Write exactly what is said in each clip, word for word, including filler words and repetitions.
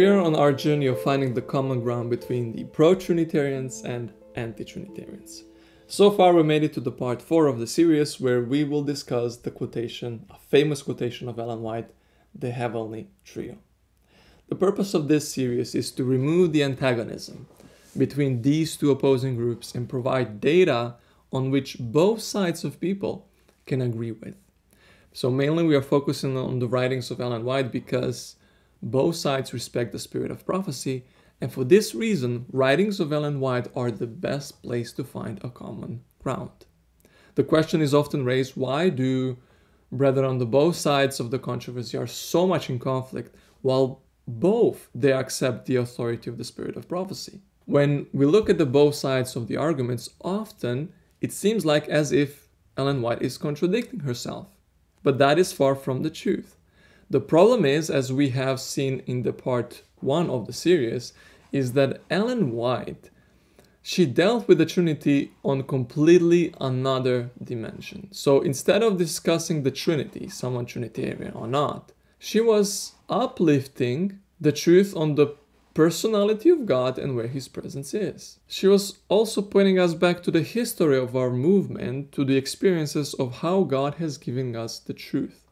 we are on our journey of finding the common ground between the pro-Trinitarians and anti-Trinitarians. So far we made it to the part four of the series where we will discuss the quotation, a famous quotation of Ellen White, The Heavenly Trio. The purpose of this series is to remove the antagonism between these two opposing groups and provide data on which both sides of people can agree with. So mainly we are focusing on the writings of Ellen White because both sides respect the spirit of prophecy, and for this reason, writings of Ellen White are the best place to find a common ground. The question is often raised, why do brethren on the both sides of the controversy are so much in conflict while both they accept the authority of the spirit of prophecy? When we look at the both sides of the arguments, often it seems like as if Ellen White is contradicting herself. But that is far from the truth. The problem is, as we have seen in the part one of the series, is that Ellen White, she dealt with the Trinity on completely another dimension. So instead of discussing the Trinity, someone Trinitarian or not, she was uplifting the truth on the personality of God and where His presence is. She was also pointing us back to the history of our movement, to the experiences of how God has given us the truth.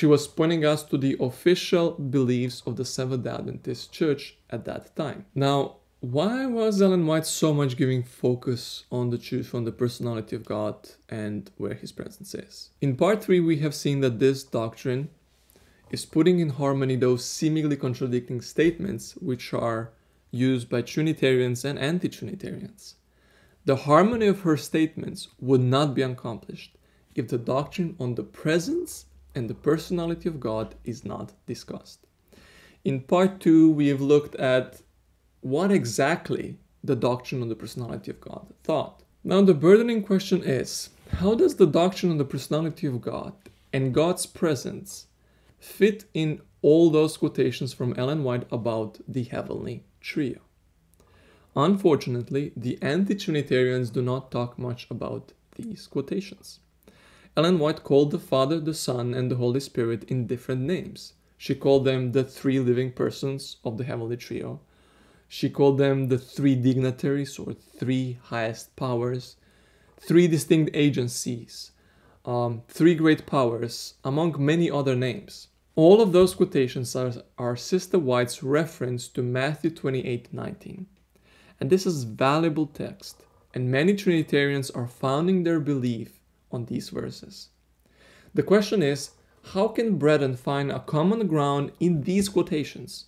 She was pointing us to the official beliefs of the Seventh-day Adventist Church at that time. Now, why was Ellen White so much giving focus on the truth, on the personality of God and where His presence is? In part three, we have seen that this doctrine is putting in harmony those seemingly contradicting statements which are used by Trinitarians and anti-Trinitarians. The harmony of her statements would not be accomplished if the doctrine on the presence and the personality of God is not discussed. In part two, we have looked at what exactly the doctrine on the personality of God thought. Now, the burdening question is, how does the doctrine on the personality of God and God's presence fit in all those quotations from Ellen White about the Heavenly Trio? Unfortunately, the anti-Trinitarians do not talk much about these quotations. Ellen White called the Father, the Son, and the Holy Spirit in different names. She called them the three living persons of the Heavenly Trio. She called them the three dignitaries or three highest powers, three distinct agencies, um, three great powers, among many other names. All of those quotations are, are Sister White's reference to Matthew twenty-eight nineteen. And this is valuable text, and many Trinitarians are founding their belief on these verses. The question is, how can brethren find a common ground in these quotations?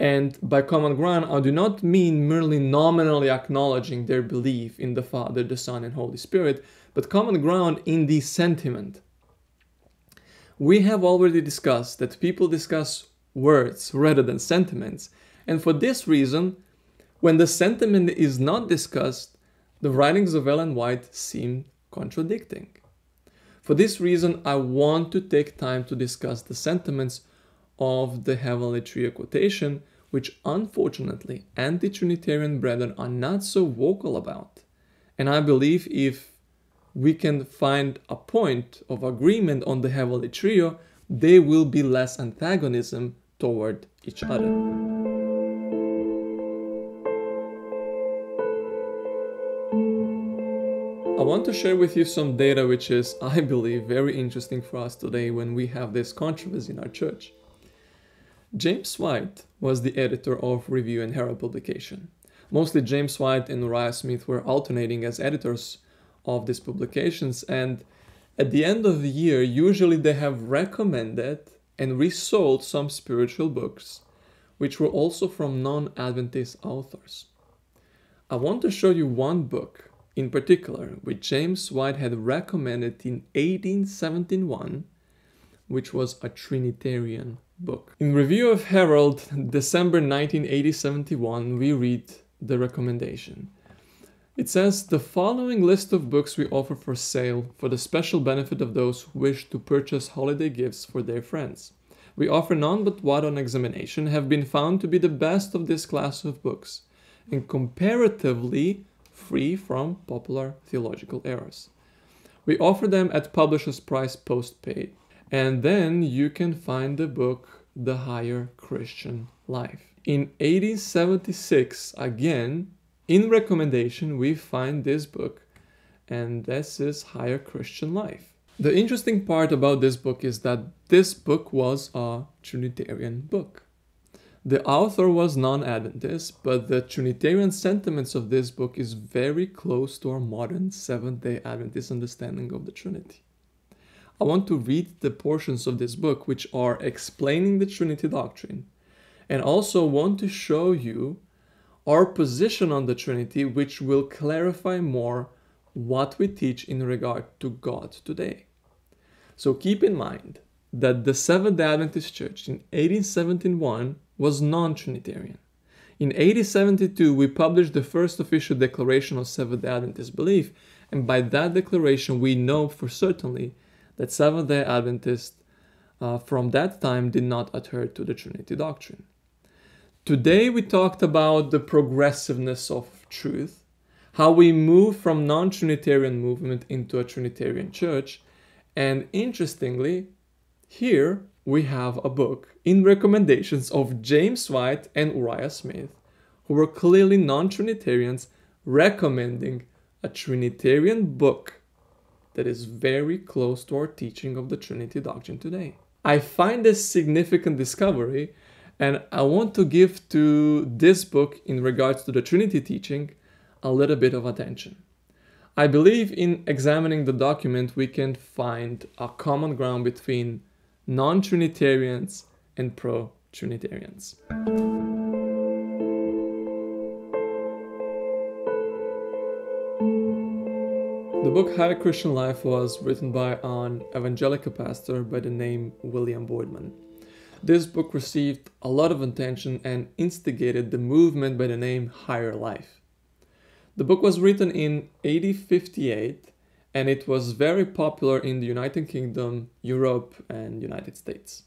And by common ground, I do not mean merely nominally acknowledging their belief in the Father, the Son, and Holy Spirit, but common ground in the sentiment. We have already discussed that people discuss words rather than sentiments, and for this reason, when the sentiment is not discussed, the writings of Ellen White seem contradicting. For this reason, I want to take time to discuss the sentiments of the Heavenly Trio quotation, which unfortunately anti-Trinitarian brethren are not so vocal about. And I believe if we can find a point of agreement on the Heavenly Trio, there will be less antagonism toward each other. I want to share with you some data which is, I believe, very interesting for us today when we have this controversy in our church. James White was the editor of Review and Herald publication. Mostly James White and Uriah Smith were alternating as editors of these publications, and at the end of the year usually they have recommended and resold some spiritual books which were also from non-Adventist authors. I want to show you one book in particular which James White had recommended in eighteen seventy-one, which was a Trinitarian book. In Review of Herald, December nineteen eighty seventy-one, we read the recommendation. It says, the following list of books we offer for sale for the special benefit of those who wish to purchase holiday gifts for their friends. We offer none but what on examination have been found to be the best of this class of books and comparatively free from popular theological errors. We offer them at publisher's price post-paid. And then you can find the book The Higher Christian Life. In eighteen seventy-six, again, in recommendation, we find this book, and this is Higher Christian Life. The interesting part about this book is that this book was a Trinitarian book. The author was non-Adventist, but the Trinitarian sentiments of this book is very close to our modern Seventh-day Adventist understanding of the Trinity. I want to read the portions of this book which are explaining the Trinity doctrine, and also want to show you our position on the Trinity, which will clarify more what we teach in regard to God today. So keep in mind that the Seventh-day Adventist Church in eighteen seventy-one was non-Trinitarian. In eighteen seventy-two, we published the first official declaration of Seventh-day Adventist belief, and by that declaration we know for certainly that Seventh-day Adventists uh, from that time did not adhere to the Trinity doctrine. Today we talked about the progressiveness of truth, how we move from non-Trinitarian movement into a Trinitarian church, and interestingly, here we have a book in recommendations of James White and Uriah Smith, who were clearly non-Trinitarians, recommending a Trinitarian book that is very close to our teaching of the Trinity doctrine today. I find this significant discovery, and I want to give to this book in regards to the Trinity teaching a little bit of attention. I believe in examining the document we can find a common ground between non-Trinitarians and pro-Trinitarians. The book Higher Christian Life was written by an evangelical pastor by the name William Boardman. This book received a lot of attention and instigated the movement by the name Higher Life. The book was written in eighteen fifty-eight, and it was very popular in the United Kingdom, Europe, and United States.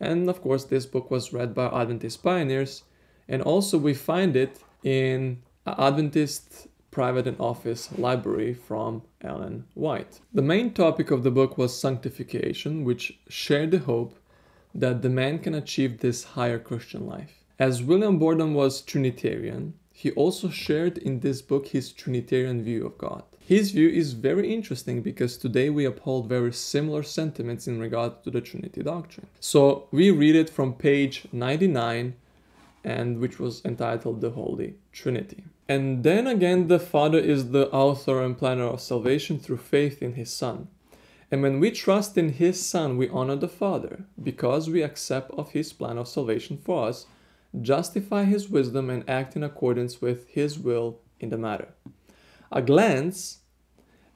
And of course, this book was read by Adventist pioneers, and also we find it in Adventist Private and Office Library from Ellen White. The main topic of the book was sanctification, which shared the hope that the man can achieve this higher Christian life. As William Boardman was Trinitarian, he also shared in this book his Trinitarian view of God. His view is very interesting because today we uphold very similar sentiments in regard to the Trinity doctrine. So we read it from page ninety-nine, and which was entitled The Holy Trinity. And then again, the Father is the author and planner of salvation through faith in his Son. And when we trust in his Son, we honor the Father because we accept of his plan of salvation for us, justify his wisdom, and act in accordance with his will in the matter. A glance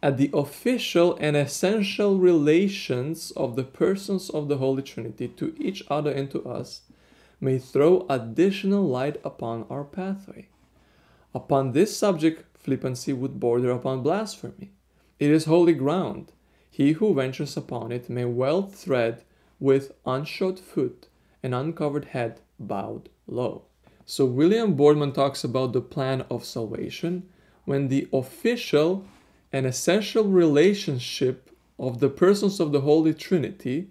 at the official and essential relations of the persons of the Holy Trinity to each other and to us may throw additional light upon our pathway. Upon this subject, flippancy would border upon blasphemy. It is holy ground. He who ventures upon it may well tread with unshod foot and uncovered head bowed low. So William Boardman talks about the plan of salvation when the official and essential relationship of the persons of the Holy Trinity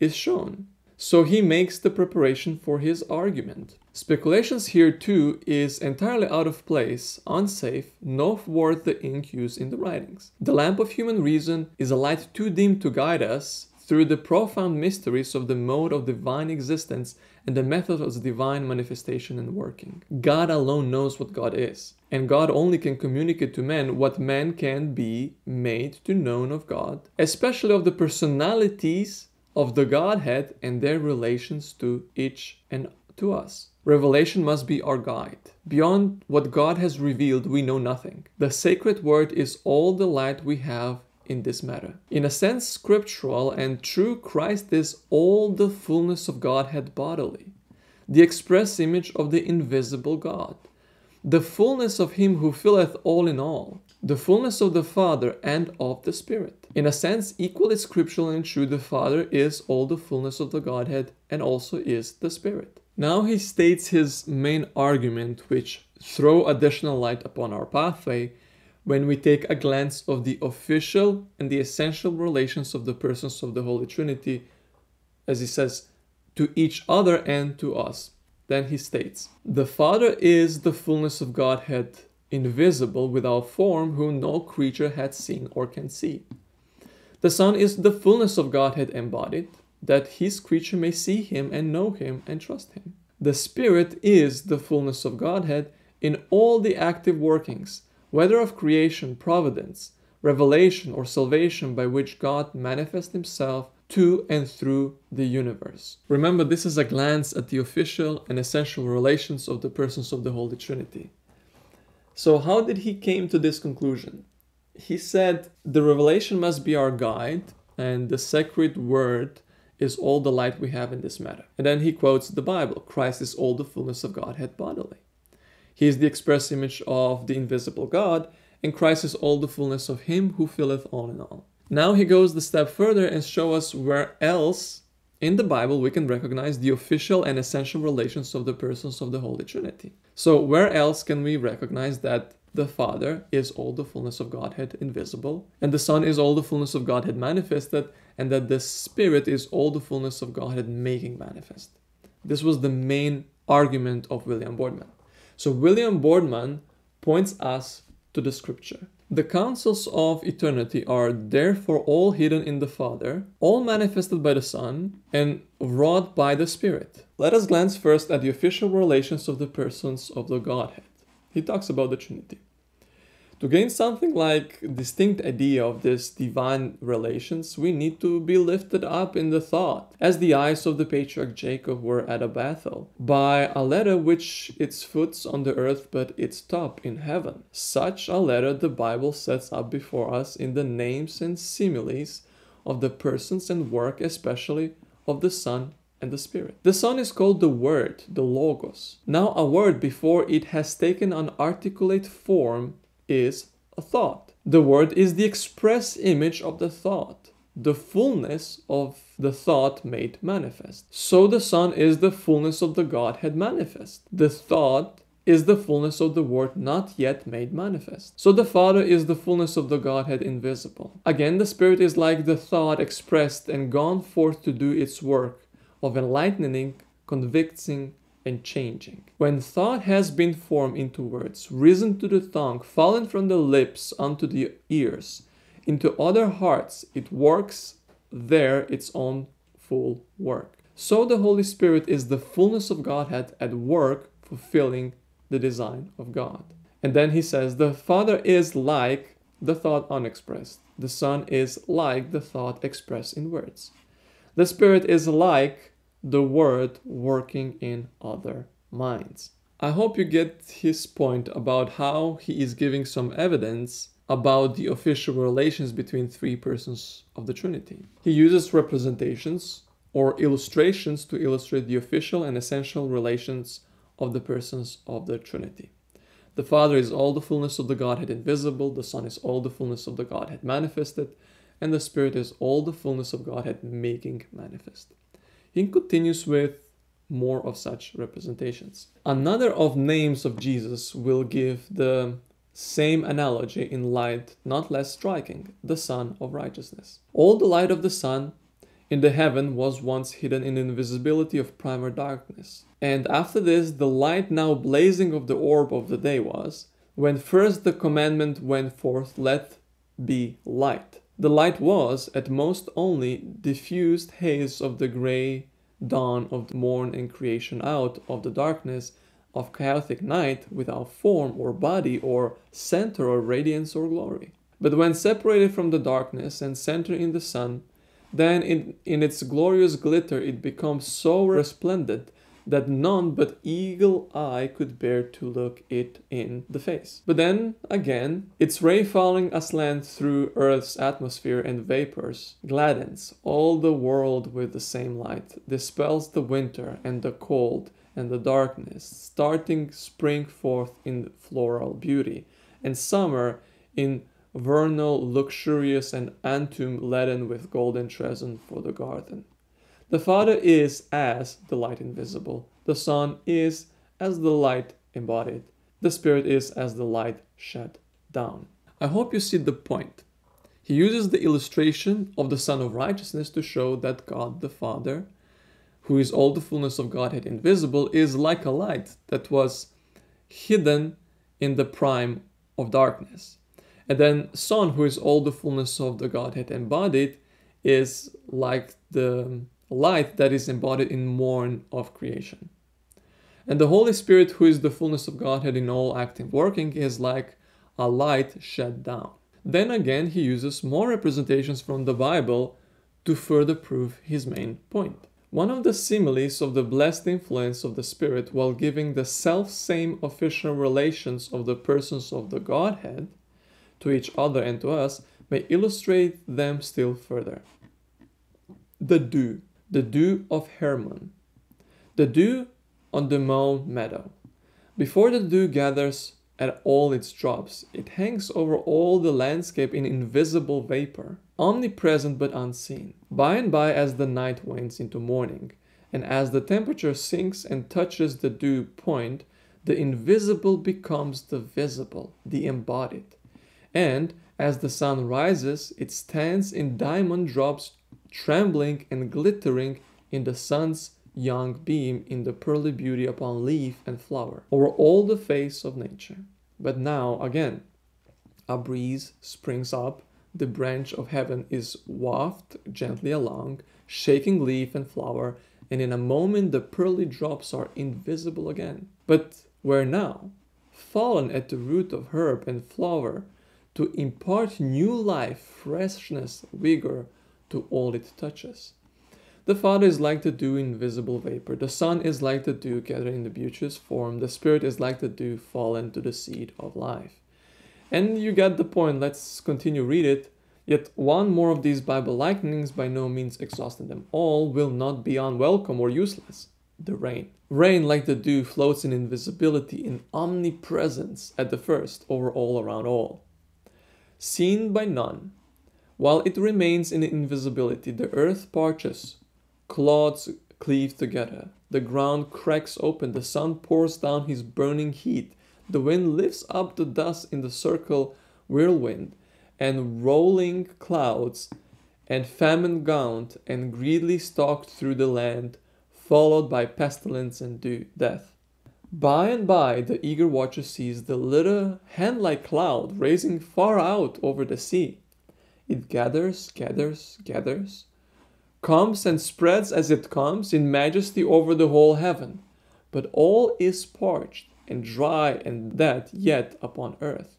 is shown. So he makes the preparation for his argument. Speculations here too is entirely out of place, unsafe, not worth the ink used in the writings. The lamp of human reason is a light too dim to guide us through the profound mysteries of the mode of divine existence and the method of divine manifestation and working. God alone knows what God is, and God only can communicate to man what man can be made to know of God, especially of the personalities of the Godhead and their relations to each and to us. Revelation must be our guide. Beyond what God has revealed, we know nothing. The sacred word is all the light we have in this matter. In a sense, scriptural and true, Christ is all the fullness of Godhead bodily, the express image of the invisible God, the fullness of him who filleth all in all, the fullness of the Father and of the Spirit. In a sense, equally scriptural and true, the Father is all the fullness of the Godhead and also is the Spirit. Now he states his main argument, which throw additional light upon our pathway when we take a glance of the official and the essential relations of the persons of the Holy Trinity, as he says, to each other and to us. Then he states, "The Father is the fullness of Godhead, invisible, without form, whom no creature hath seen or can see. The Son is the fullness of Godhead embodied, that his creature may see him and know him and trust him. The Spirit is the fullness of Godhead in all the active workings, whether of creation, providence, revelation, or salvation, by which God manifests himself to and through the universe." Remember, this is a glance at the official and essential relations of the persons of the Holy Trinity. So how did he came to this conclusion? He said the revelation must be our guide, and the sacred word is all the light we have in this matter. And then he quotes the Bible, "Christ is all the fullness of Godhead bodily. He is the express image of the invisible God, and Christ is all the fullness of him who filleth all in all." Now he goes the step further and shows us where else in the Bible we can recognize the official and essential relations of the persons of the Holy Trinity. So where else can we recognize that the Father is all the fullness of Godhead invisible, and the Son is all the fullness of Godhead manifested, and that the Spirit is all the fullness of Godhead making manifest? This was the main argument of William Boardman. So William Boardman points us to the Scripture. "The counsels of eternity are therefore all hidden in the Father, all manifested by the Son, and wrought by the Spirit." Let us glance first at the official relations of the persons of the Godhead. He talks about the Trinity. To gain something like distinct idea of this divine relations, we need to be lifted up in the thought, as the eyes of the patriarch Jacob were at a Bethel, by a ladder which its foot's on the earth, but its top in heaven. Such a ladder the Bible sets up before us in the names and similes of the persons and work, especially of the Son and the Spirit. The Son is called the Word, the Logos. Now a word, before it has taken an articulate form, is a thought. The word is the express image of the thought, the fullness of the thought made manifest. So the Son is the fullness of the Godhead manifest. The thought is the fullness of the Word not yet made manifest. So the Father is the fullness of the Godhead invisible. Again, the Spirit is like the thought expressed and gone forth to do its work of enlightening, convicting, and changing. When thought has been formed into words, risen to the tongue, fallen from the lips unto the ears, into other hearts, it works there its own full work. So the Holy Spirit is the fullness of Godhead at work, fulfilling the design of God. And then he says, "The Father is like the thought unexpressed. The Son is like the thought expressed in words. The Spirit is like the Word working in other minds." I hope you get his point about how he is giving some evidence about the official relations between three persons of the Trinity. He uses representations or illustrations to illustrate the official and essential relations of the persons of the Trinity. The Father is all the fullness of the Godhead invisible, the Son is all the fullness of the Godhead manifested, and the Spirit is all the fullness of Godhead making manifest. He continues with more of such representations. Another of names of Jesus will give the same analogy in light not less striking, the Sun of Righteousness. "All the light of the sun in the heaven was once hidden in the invisibility of primer darkness. And after this, the light now blazing of the orb of the day was, when first the commandment went forth, let be light. The light was, at most only, diffused haze of the grey dawn of the morn and creation out of the darkness of chaotic night, without form or body or centre or radiance or glory. But when separated from the darkness and centre in the sun, then in, in its glorious glitter it becomes so resplendent that none but eagle eye could bear to look it in the face. But then, again, its ray falling aslant through Earth's atmosphere and vapours, gladdens all the world with the same light, dispels the winter and the cold and the darkness, starting spring forth in floral beauty, and summer in vernal luxurious and autumn laden with golden treason for the garden. The Father is as the light invisible, the Son is as the light embodied, the Spirit is as the light shed down." I hope you see the point. He uses the illustration of the Son of Righteousness to show that God the Father, who is all the fullness of Godhead invisible, is like a light that was hidden in the prime of darkness. And then Son, who is all the fullness of the Godhead embodied, is like the light that is embodied in morn of creation. And the Holy Spirit, who is the fullness of Godhead in all active working, is like a light shed down. Then again, he uses more representations from the Bible to further prove his main point. One of the similes of the blessed influence of the Spirit, while giving the self-same official relations of the persons of the Godhead to each other and to us, may illustrate them still further. The dew, the dew of Hermon, the dew on the mown meadow. Before the dew gathers at all its drops, it hangs over all the landscape in invisible vapor, omnipresent but unseen. By and by, as the night wanes into morning, and as the temperature sinks and touches the dew point, the invisible becomes the visible, the embodied. And as the sun rises, it stands in diamond drops, trembling and glittering in the sun's young beam, in the pearly beauty upon leaf and flower, over all the face of nature. But now, again, a breeze springs up, the branch of heaven is wafted gently along, shaking leaf and flower, and in a moment the pearly drops are invisible again. But where now? Fallen at the root of herb and flower, to impart new life, freshness, vigor to all it touches. The Father is like the dew in visible vapor. The Son is like the dew gathered in the beauteous form. The Spirit is like the dew fallen to the seed of life. And you get the point. Let's continue read it. Yet one more of these Bible likenings, by no means exhausting them all, will not be unwelcome or useless. The rain. Rain, like the dew, floats in invisibility, in omnipresence at the first, over all, around all. Seen by none. While it remains in invisibility, the earth parches, clods cleave together, the ground cracks open, the sun pours down his burning heat, the wind lifts up the dust in the circle whirlwind, and rolling clouds, and famine gaunt and greedily stalked through the land, followed by pestilence and death. By and by the eager watcher sees the little hand-like cloud raising far out over the sea. It gathers, gathers, gathers, comes and spreads as it comes in majesty over the whole heaven. But all is parched and dry and dead yet upon earth.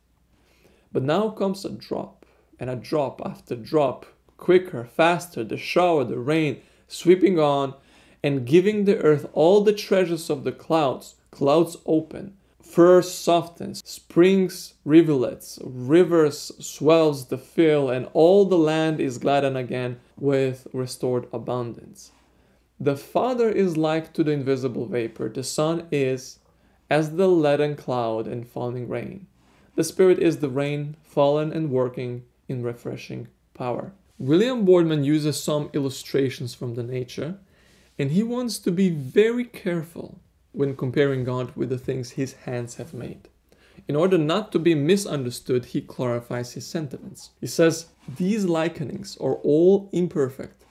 But now comes a drop, and a drop after drop, quicker, faster, the shower, the rain, sweeping on and giving the earth all the treasures of the clouds. Clouds open, fur softens, springs rivulets, rivers swells the fill, and all the land is gladdened again with restored abundance. The Father is like to the invisible vapor, the Son is as the leaden cloud and falling rain. The Spirit is the rain, fallen and working in refreshing power. William Boardman uses some illustrations from the nature, and he wants to be very careful when comparing God with the things his hands have made. In order not to be misunderstood, he clarifies his sentiments. He says, these likenings are all imperfect.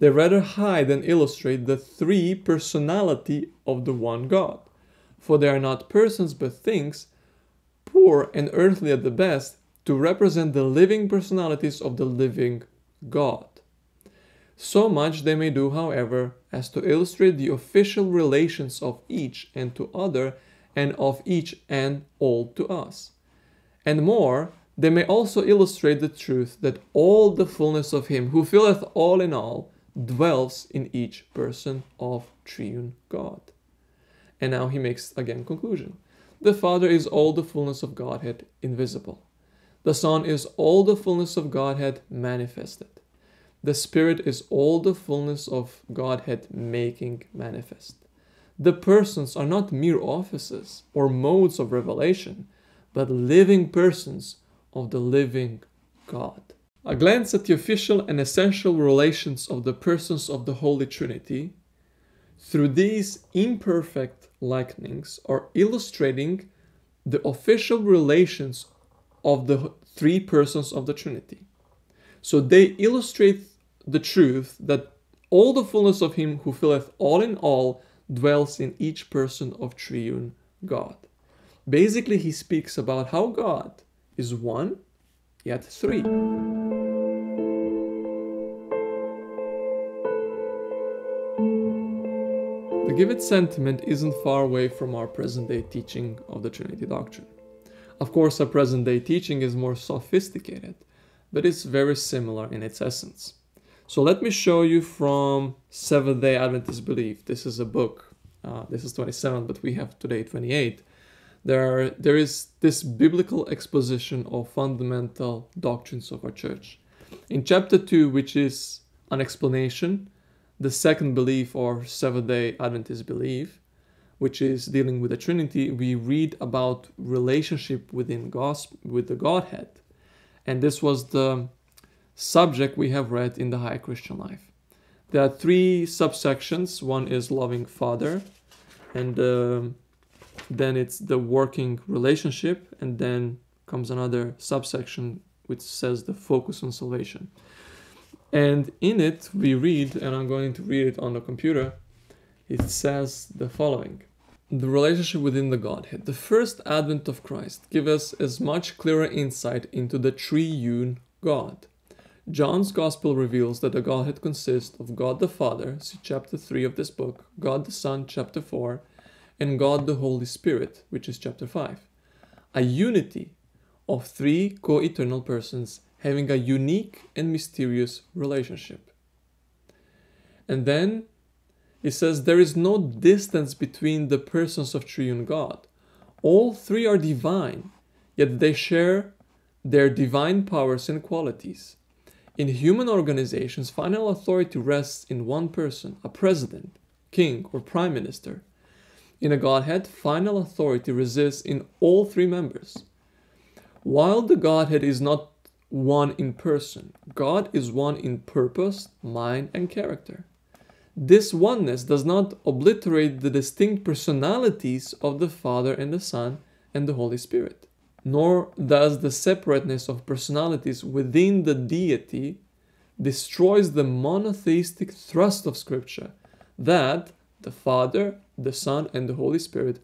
They rather hide than illustrate the three personality of the one God. For they are not persons but things, poor and earthly at the best, to represent the living personalities of the living God. So much they may do, however, as to illustrate the official relations of each and to other, and of each and all to us. And more, they may also illustrate the truth that all the fullness of Him who filleth all in all dwells in each person of triune God. And now he makes again conclusion. The Father is all the fullness of Godhead invisible. The Son is all the fullness of Godhead manifested. The Spirit is all the fullness of Godhead making manifest. The persons are not mere offices or modes of revelation, but living persons of the living God. A glance at the official and essential relations of the persons of the Holy Trinity through these imperfect likenings are illustrating the official relations of the three persons of the Trinity. So they illustrate the truth that all the fullness of him who filleth all in all dwells in each person of triune God. Basically, he speaks about how God is one, yet three. The given sentiment isn't far away from our present-day teaching of the Trinity doctrine. Of course, our present-day teaching is more sophisticated, but it's very similar in its essence. So let me show you from Seventh-day Adventist Belief. This is a book. Uh, this is twenty-seven, but we have today twenty-eight. There, are, there is this biblical exposition of fundamental doctrines of our church. In chapter two, which is an explanation, the second belief or Seventh-day Adventist belief, which is dealing with the Trinity, we read about relationship within gospel, with the Godhead. And this was the subject we have read in The Higher Christian Life. There are three subsections. One is loving Father, and uh, then it's the working relationship, and then comes another subsection which says the focus on salvation. And in it we read, and I'm going to read it on the computer, it says the following. The relationship within the Godhead. The first advent of Christ gives us as much clearer insight into the triune God. John's Gospel reveals that the Godhead consists of God the Father, see chapter three of this book, God the Son, chapter four, and God the Holy Spirit, which is chapter five. A unity of three co-eternal persons having a unique and mysterious relationship. And then it says, there is no distance between the persons of triune God. All three are divine, yet they share their divine powers and qualities. In human organizations, final authority rests in one person, a president, king, or prime minister. In a Godhead, final authority resides in all three members. While the Godhead is not one in person, God is one in purpose, mind, and character. This oneness does not obliterate the distinct personalities of the Father and the Son and the Holy Spirit, nor does the separateness of personalities within the deity destroys the monotheistic thrust of Scripture that the Father, the Son, and the Holy Spirit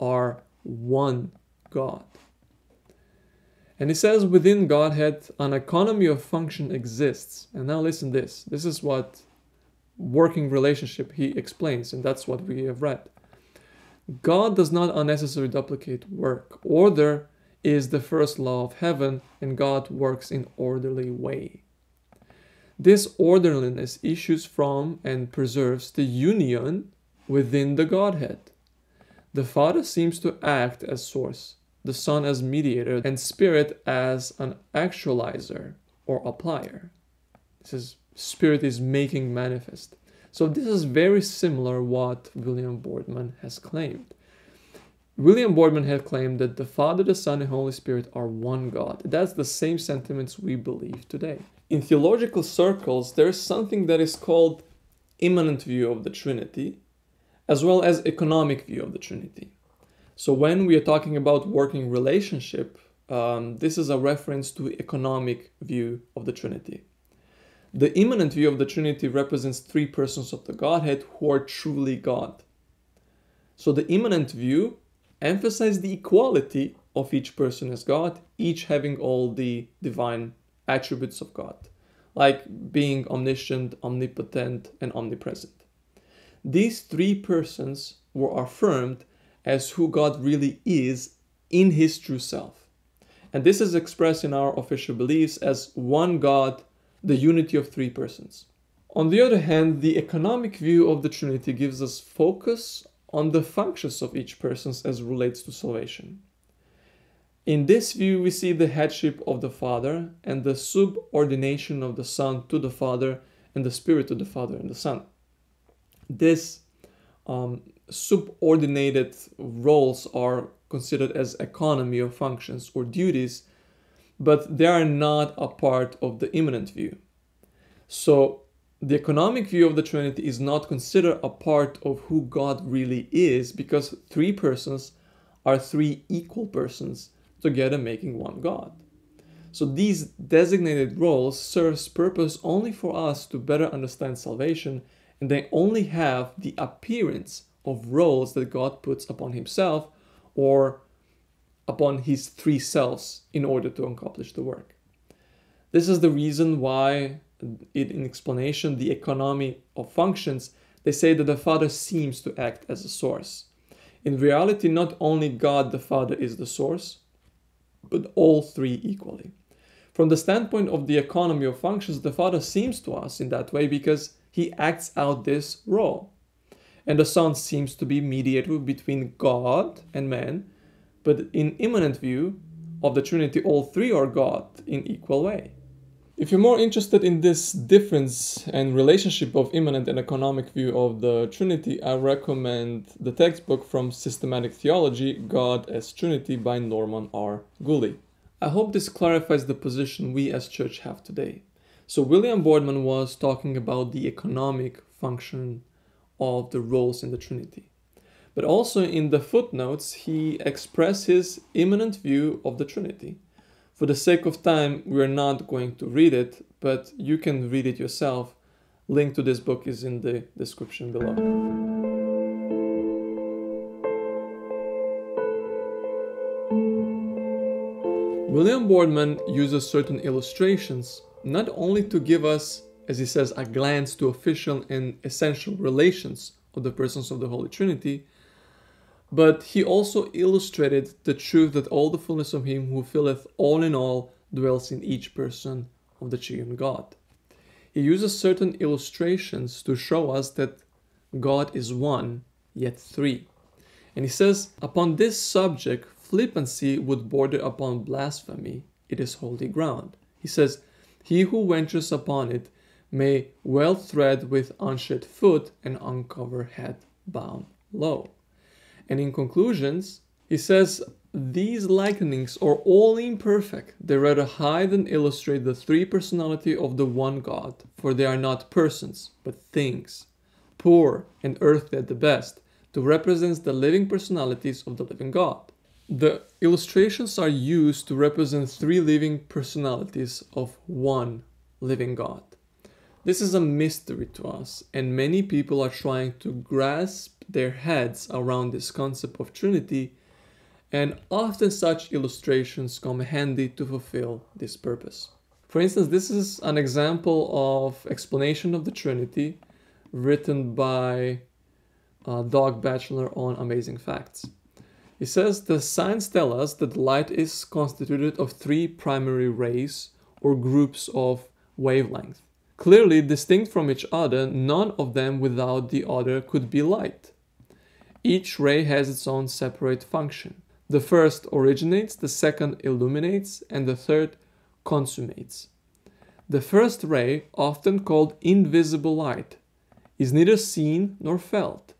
are one God. And it says within Godhead an economy of function exists. And now listen to this. This is what working relationship he explains, and that's what we have read. God does not unnecessarily duplicate work. Order is the first law of heaven, and God works in orderly way. This orderliness issues from and preserves the union within the Godhead. The Father seems to act as source, the Son as mediator, and Spirit as an actualizer or applier. This is Spirit is making manifest. So this is very similar what William Boardman has claimed. William Boardman had claimed that the Father, the Son, and Holy Spirit are one God. That's the same sentiments we believe today. In theological circles, there is something that is called immanent view of the Trinity, as well as economic view of the Trinity. So when we are talking about working relationship, um, this is a reference to economic view of the Trinity. The immanent view of the Trinity represents three persons of the Godhead who are truly God. So the immanent view emphasizes the equality of each person as God, each having all the divine attributes of God, like being omniscient, omnipotent, and omnipresent. These three persons were affirmed as who God really is in his true self. And this is expressed in our official beliefs as one God, the unity of three persons. On the other hand, the economic view of the Trinity gives us focus on the functions of each person as relates to salvation. In this view, we see the headship of the Father and the subordination of the Son to the Father and the Spirit to the Father and the Son. This um, subordinated roles are considered as economy of functions or duties, but they are not a part of the immanent view. So the economic view of the Trinity is not considered a part of who God really is, because three persons are three equal persons together making one God. So these designated roles serve purpose only for us to better understand salvation, and they only have the appearance of roles that God puts upon himself or upon his three selves in order to accomplish the work. This is the reason why in explanation the economy of functions, they say that the Father seems to act as a source. In reality, not only God the Father is the source, but all three equally. From the standpoint of the economy of functions, the Father seems to us in that way because he acts out this role. And the Son seems to be mediator between God and man, but in immanent view of the Trinity, all three are God in equal way. If you're more interested in this difference and relationship of immanent and economic view of the Trinity, I recommend the textbook from Systematic Theology, God as Trinity by Norman R. Gulley. I hope this clarifies the position we as church have today. So William Boardman was talking about the economic function of the roles in the Trinity. But also in the footnotes, he expressed his immanent view of the Trinity. For the sake of time, we are not going to read it, but you can read it yourself. Link to this book is in the description below. William Boardman uses certain illustrations, not only to give us, as he says, a glance to official and essential relations of the persons of the Holy Trinity, but he also illustrated the truth that all the fullness of him who filleth all in all dwells in each person of the triune God. He uses certain illustrations to show us that God is one, yet three. And he says, upon this subject, flippancy would border upon blasphemy. It is holy ground. He says, he who ventures upon it may well tread with unshed foot and uncovered head bowed low. And in conclusions, he says, these likenings are all imperfect. They rather hide and illustrate the three personality of the one God, for they are not persons, but things, poor and earthly at the best, to represent the living personalities of the living God. The illustrations are used to represent three living personalities of one living God. This is a mystery to us, and many people are trying to grasp their heads around this concept of Trinity, and often such illustrations come handy to fulfill this purpose. For instance, this is an example of explanation of the Trinity written by uh, Doug Batchelor on Amazing Facts. He says, the signs tell us that light is constituted of three primary rays or groups of wavelengths. Clearly distinct from each other, none of them without the other could be light. Each ray has its own separate function. The first originates, the second illuminates, and the third consummates. The first ray, often called invisible light, is neither seen nor felt.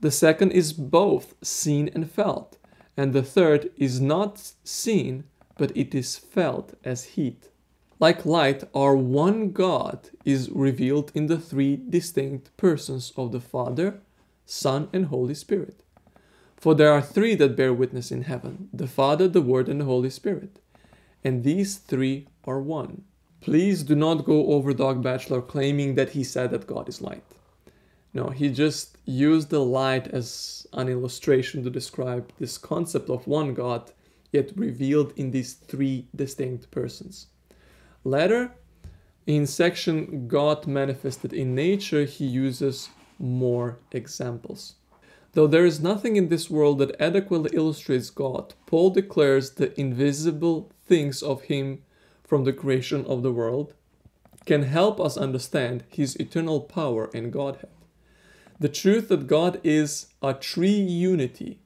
The second is both seen and felt, and the third is not seen, but it is felt as heat. Like light, our one God is revealed in the three distinct persons of the Father, Son, and Holy Spirit. For there are three that bear witness in heaven, the Father, the Word, and the Holy Spirit. And these three are one. Please do not go over Doug Batchelor claiming that he said that God is light. No, he just used the light as an illustration to describe this concept of one God, yet revealed in these three distinct persons. Later, in section God Manifested in Nature, he uses more examples. Though there is nothing in this world that adequately illustrates God, Paul declares the invisible things of him from the creation of the world can help us understand his eternal power and Godhead. The truth that God is a tri-unity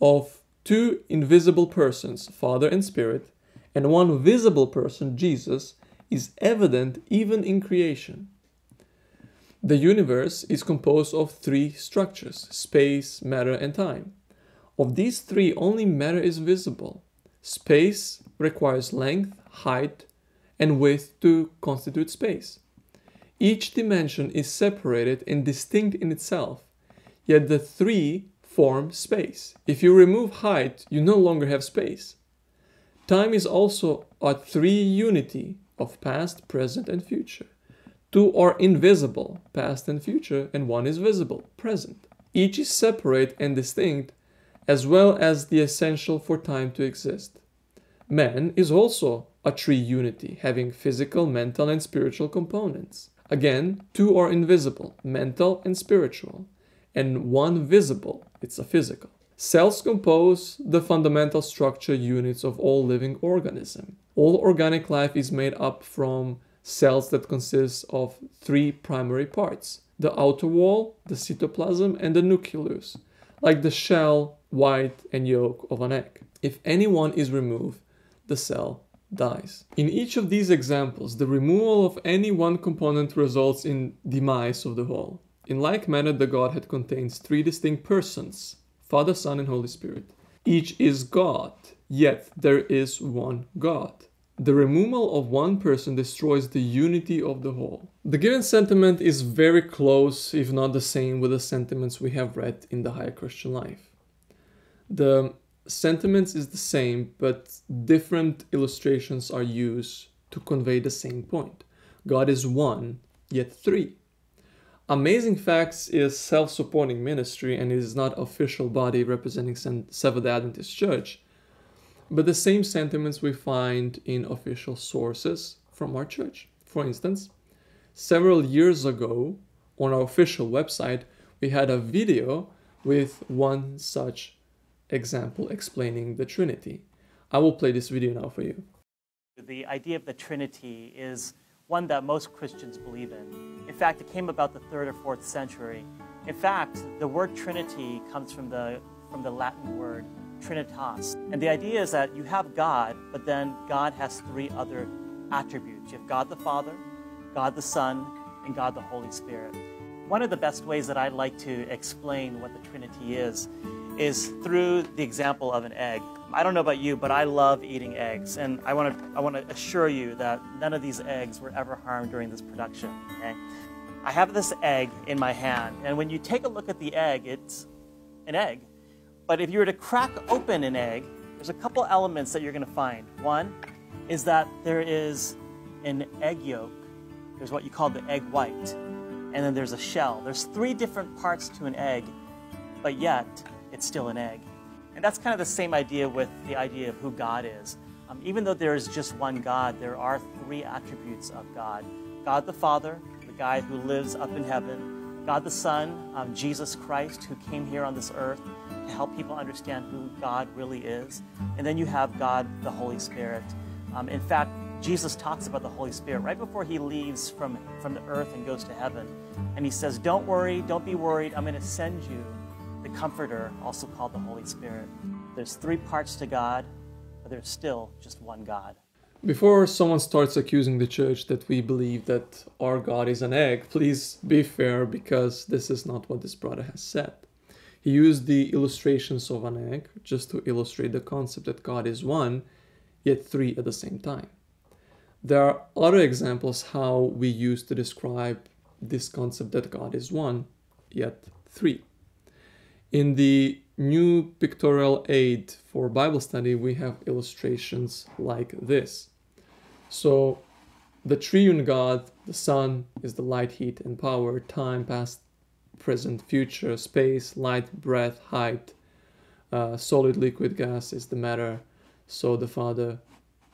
of two invisible persons, Father and Spirit, and one visible person, Jesus, is evident even in creation. The universe is composed of three structures, space, matter, and time. Of these three, only matter is visible. Space requires length, height, and width to constitute space. Each dimension is separated and distinct in itself, yet the three form space. If you remove height, you no longer have space. Time is also a three-unity of past, present, and future. Two are invisible, past and future, and one is visible, present. Each is separate and distinct, as well as the essential for time to exist. Man is also a three-unity, having physical, mental, and spiritual components. Again, two are invisible, mental and spiritual, and one visible, it's a physical. Cells compose the fundamental structure units of all living organisms. All organic life is made up from cells that consist of three primary parts: the outer wall, the cytoplasm, and the nucleus, like the shell, white, and yolk of an egg. If any one is removed, the cell dies. In each of these examples, the removal of any one component results in demise of the whole. In like manner, the Godhead contains three distinct persons, Father, Son, and Holy Spirit. Each is God, yet there is one God. The removal of one person destroys the unity of the whole. The given sentiment is very close, if not the same, with the sentiments we have read in The Higher Christian Life. The sentiments is the same, but different illustrations are used to convey the same point. God is one, yet three. Amazing Facts is self-supporting ministry and is not official body representing Seventh-day Adventist Church, but the same sentiments we find in official sources from our church. For instance, several years ago, on our official website, we had a video with one such example explaining the Trinity. I will play this video now for you. The idea of the Trinity is one that most Christians believe in. In fact, it came about the third or fourth century. In fact, the word Trinity comes from the, from the Latin word Trinitas. And the idea is that you have God, but then God has three other attributes. You have God the Father, God the Son, and God the Holy Spirit. One of the best ways that I like to explain what the Trinity is, is through the example of an egg. I don't know about you, but I love eating eggs, and I want to I want to assure you that none of these eggs were ever harmed during this production, okay? I have this egg in my hand, and when you take a look at the egg, it's an egg. But if you were to crack open an egg, there's a couple elements that you're going to find. One is that there is an egg yolk. There's what you call the egg white. And then there's a shell. There's three different parts to an egg, but yet it's still an egg. And that's kind of the same idea with the idea of who God is. Um, even though there is just one God, there are three attributes of God. God the Father, the guy who lives up in heaven. God the Son, um, Jesus Christ, who came here on this earth to help people understand who God really is. And then you have God, the Holy Spirit. Um, in fact, Jesus talks about the Holy Spirit right before he leaves from, from the earth and goes to heaven. And he says, don't worry, don't be worried. I'm going to send you the Comforter, also called the Holy Spirit. There's three parts to God, but there's still just one God. Before someone starts accusing the church that we believe that our God is an egg, please be fair, because this is not what this brother has said. He used the illustrations of an egg just to illustrate the concept that God is one, yet three at the same time. There are other examples how we use to describe this concept that God is one, yet three. In the new pictorial aid for Bible study, we have illustrations like this. So the triune God, the sun, is the light, heat, and power, time, past, present, future, space, light, breath, height, uh, solid, liquid, gas is the matter. So the Father,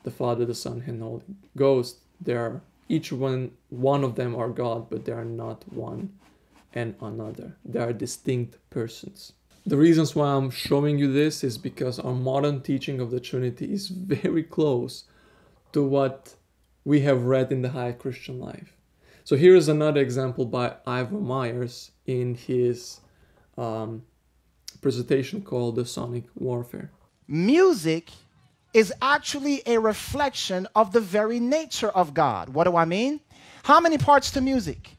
the Father, the Son, and Holy Ghost, they are each one, one of them are God, but they are not one and another. They are distinct persons. The reasons why I'm showing you this is because our modern teaching of the Trinity is very close to what we have read in The Higher Christian Life. So here is another example by Ivor Myers in his um, presentation called The Sonic Warfare. Music is actually a reflection of the very nature of God. What do I mean? How many parts to music?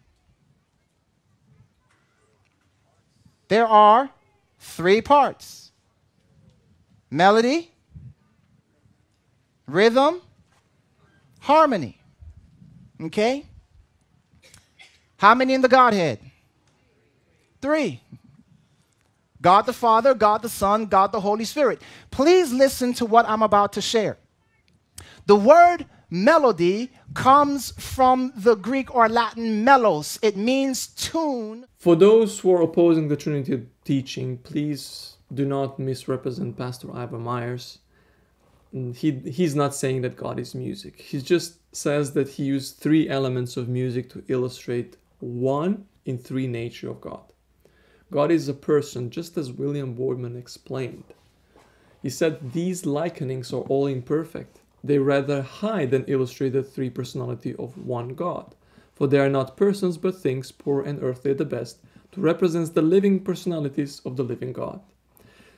There are three parts. Melody, rhythm, harmony. Okay? How many in the Godhead? Three. God the Father, God the Son, God the Holy Spirit. Please listen to what I'm about to share. The word melody comes from the Greek or Latin melos. It means tune. For those who are opposing the Trinity teaching, please do not misrepresent Pastor Ivor Myers. He, he's not saying that God is music. He just says that he used three elements of music to illustrate one in three nature of God. God is a person, just as William Boardman explained. He said these likenings are all imperfect. They rather hide than illustrate the three personality of one God. For they are not persons, but things, poor and earthly at the best, to represent the living personalities of the living God.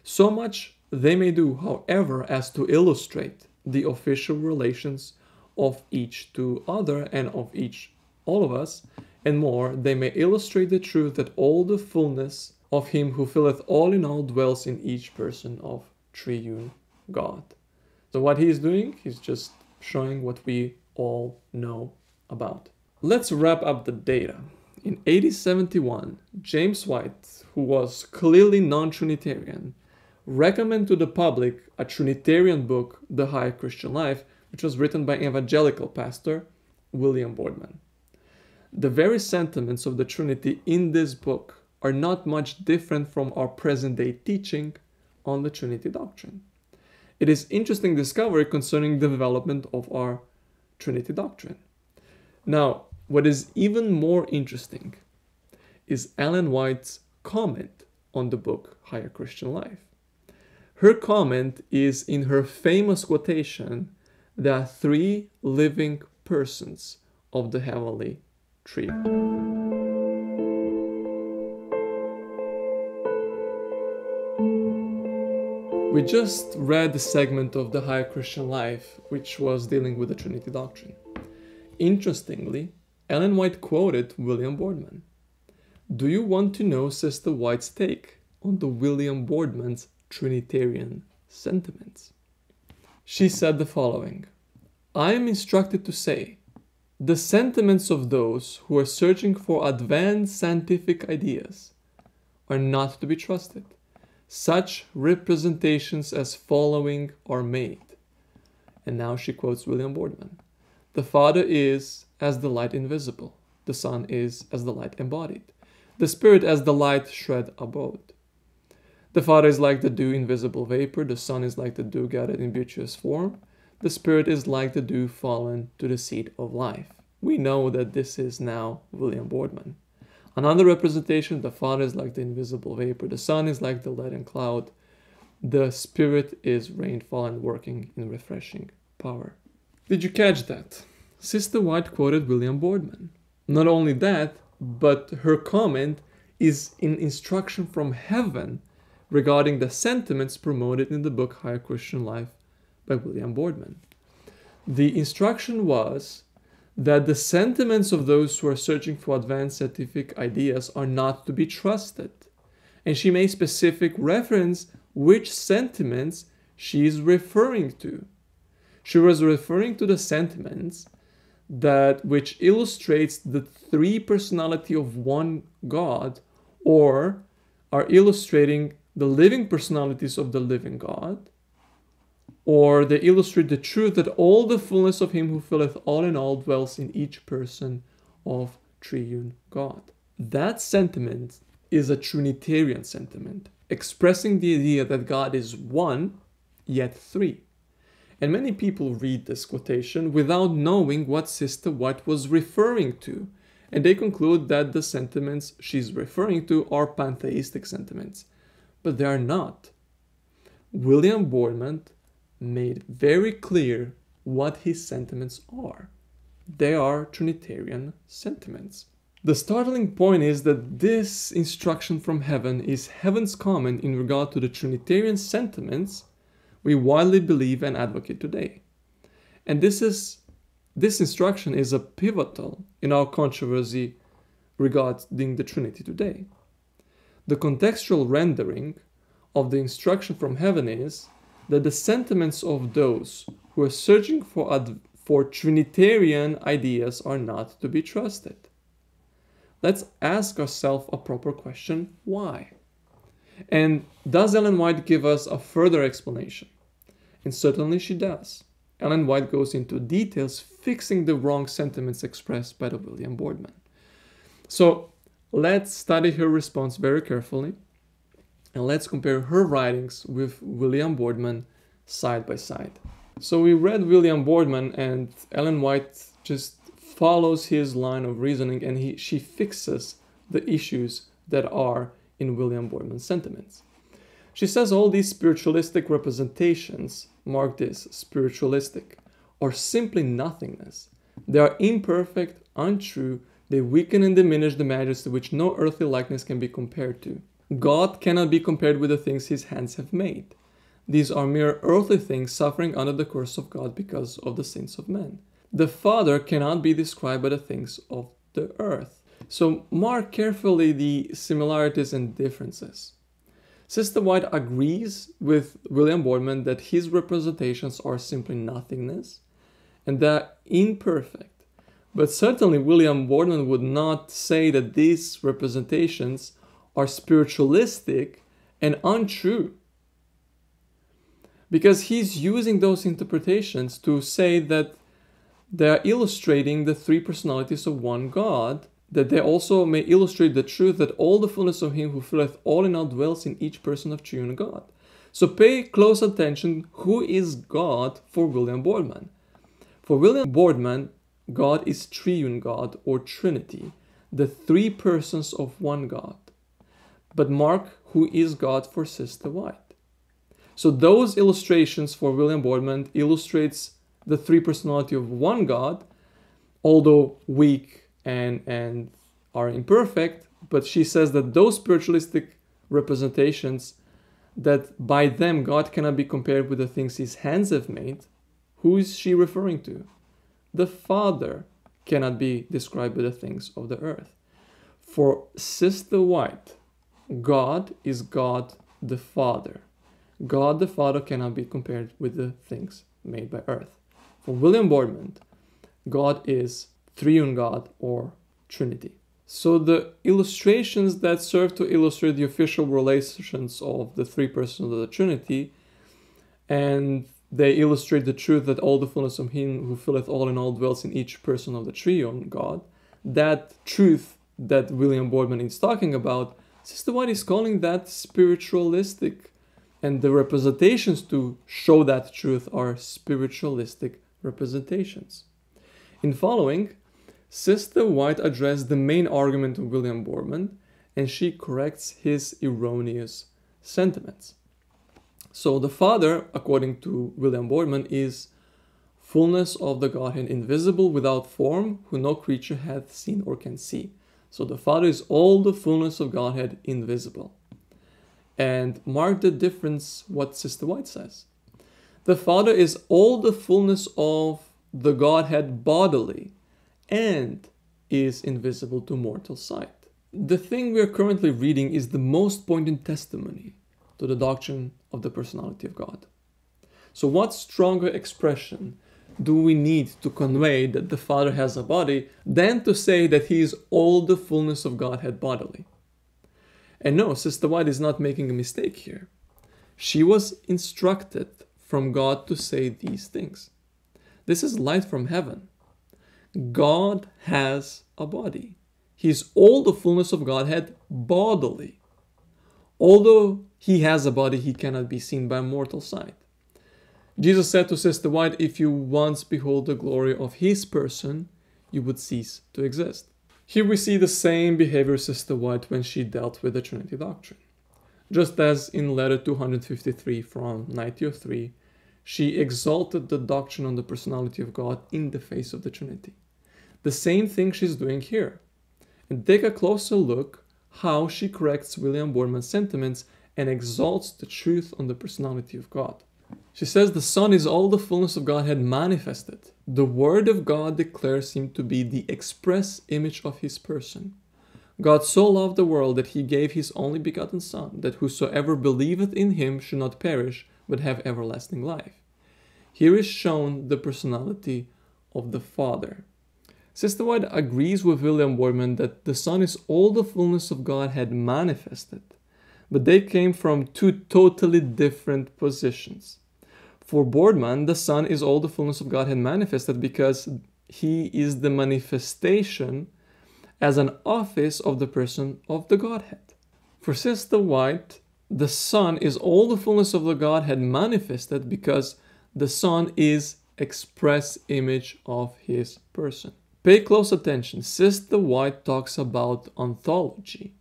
So much they may do, however, as to illustrate the official relations of each to other and of each all of us, and more, they may illustrate the truth that all the fullness of him who filleth all in all dwells in each person of triune God. So what he is doing, he's just showing what we all know about. Let's wrap up the data. In eighteen seventy-one, James White, who was clearly non-Trinitarian, recommend to the public a Trinitarian book, The Higher Christian Life, which was written by evangelical pastor William Boardman. The very sentiments of the Trinity in this book are not much different from our present-day teaching on the Trinity doctrine. It is interesting discovery concerning the development of our Trinity doctrine. Now, what is even more interesting is Ellen White's comment on the book Higher Christian Life. Her comment is in her famous quotation, "There are three living persons of the Heavenly Trio." We just read the segment of The Higher Christian Life, which was dealing with the Trinity doctrine. Interestingly, Ellen White quoted William Boardman. Do you want to know Sister White's take on the William Boardman's Trinitarian sentiments? She said the following: I am instructed to say, the sentiments of those who are searching for advanced scientific ideas are not to be trusted. Such representations as following are made. And now she quotes William Boardman. The Father is as the light invisible. The Son is as the light embodied. The Spirit as the light shred abode. The Father is like the dew, invisible vapor. The Son is like the dew gathered in beauteous form. The Spirit is like the dew fallen to the seed of life. We know that this is now William Boardman. Another representation, the Father is like the invisible vapor. The Son is like the leaden cloud. The Spirit is rain fallen, working in refreshing power. Did you catch that? Sister White quoted William Boardman. Not only that, but her comment is an instruction from heaven regarding the sentiments promoted in the book Higher Christian Life by William Boardman. The instruction was that the sentiments of those who are searching for advanced scientific ideas are not to be trusted. And she made specific reference which sentiments she is referring to. She was referring to the sentiments that which illustrates the three personality of one God, or are illustrating the living personalities of the living God, or they illustrate the truth that all the fullness of him who filleth all in all dwells in each person of triune God. That sentiment is a Trinitarian sentiment, expressing the idea that God is one, yet three. And many people read this quotation without knowing what Sister White was referring to, and they conclude that the sentiments she's referring to are pantheistic sentiments. But they are not. William Boardman made very clear what his sentiments are. They are Trinitarian sentiments. The startling point is that this instruction from heaven is heaven's comment in regard to the Trinitarian sentiments we widely believe and advocate today. And this is this instruction is a pivotal in our controversy regarding the Trinity today. The contextual rendering of the instruction from heaven is that the sentiments of those who are searching for, ad for Trinitarian ideas are not to be trusted. Let's ask ourselves a proper question, why? And does Ellen White give us a further explanation? And certainly she does. Ellen White goes into details fixing the wrong sentiments expressed by the William Boardman. So let's study her response very carefully, and let's compare her writings with William Boardman side by side. So we read William Boardman, and Ellen White just follows his line of reasoning, and he, she fixes the issues that are in William Boardman's sentiments. She says all these spiritualistic representations, mark this, spiritualistic, are simply nothingness. They are imperfect, untrue, they weaken and diminish the majesty which no earthly likeness can be compared to. God cannot be compared with the things his hands have made. These are mere earthly things suffering under the curse of God because of the sins of men. The Father cannot be described by the things of the earth. So mark carefully the similarities and differences. Sister White agrees with William Boardman that his representations are simply nothingness and they're imperfect. But certainly William Boardman would not say that these representations are spiritualistic and untrue, because he's using those interpretations to say that they're illustrating the three personalities of one God, that they also may illustrate the truth that all the fullness of him who filleth all in all dwells in each person of triune God. So pay close attention who is God for William Boardman. For William Boardman, God is triune God or Trinity, the three persons of one God. But mark who is God for Sister White. So those illustrations for William Boardman illustrates the three personality of one God, although weak and and are imperfect, but she says that those spiritualistic representations, that by them God cannot be compared with the things his hands have made, who is she referring to? The Father cannot be described by the things of the earth. For Sister White, God is God the Father. God the Father cannot be compared with the things made by earth. For William Boardman, God is Triune God or Trinity. So the illustrations that serve to illustrate the official relations of the three persons of the Trinity, and they illustrate the truth that all the fullness of him who filleth all in all dwells in each person of the Triune God, that truth that William Boardman is talking about, Sister White is calling that spiritualistic, and the representations to show that truth are spiritualistic representations. In following, Sister White addressed the main argument of William Boardman, and she corrects his erroneous sentiments. So the Father, according to William Boardman, is fullness of the Godhead, invisible, without form, who no creature hath seen or can see. So the Father is all the fullness of Godhead, invisible. And mark the difference what Sister White says. The Father is all the fullness of the Godhead bodily, and is invisible to mortal sight. The thing we are currently reading is the most pointed testimony to the doctrine of the personality of God. So what stronger expression do we need to convey that the Father has a body than to say that he is all the fullness of Godhead bodily? And no, Sister White is not making a mistake here. She was instructed from God to say these things. This is light from heaven. God has a body. He's all the fullness of Godhead bodily. Although he has a body, he cannot be seen by mortal sight. Jesus said to Sister White, if you once behold the glory of his person, you would cease to exist. Here we see the same behavior Sister White when she dealt with the Trinity doctrine. Just as in letter two hundred fifty-three from nineteen oh three, she exalted the doctrine on the personality of God in the face of the Trinity. The same thing she's doing here. And take a closer look how she corrects William Boardman's sentiments and exalts the truth on the personality of God. She says the Son is all the fullness of God had manifested. The Word of God declares him to be the express image of his person. God so loved the world that he gave his only begotten Son, that whosoever believeth in him should not perish, but have everlasting life. Here is shown the personality of the Father. Sister White agrees with William Boardman that the Son is all the fullness of God had manifested, but they came from two totally different positions. For Boardman, the Son is all the fullness of Godhead manifested because he is the manifestation as an office of the person of the Godhead. For Sister White, the Son is all the fullness of the Godhead manifested because the Son is express image of his person. Pay close attention. Sister White talks about ontology.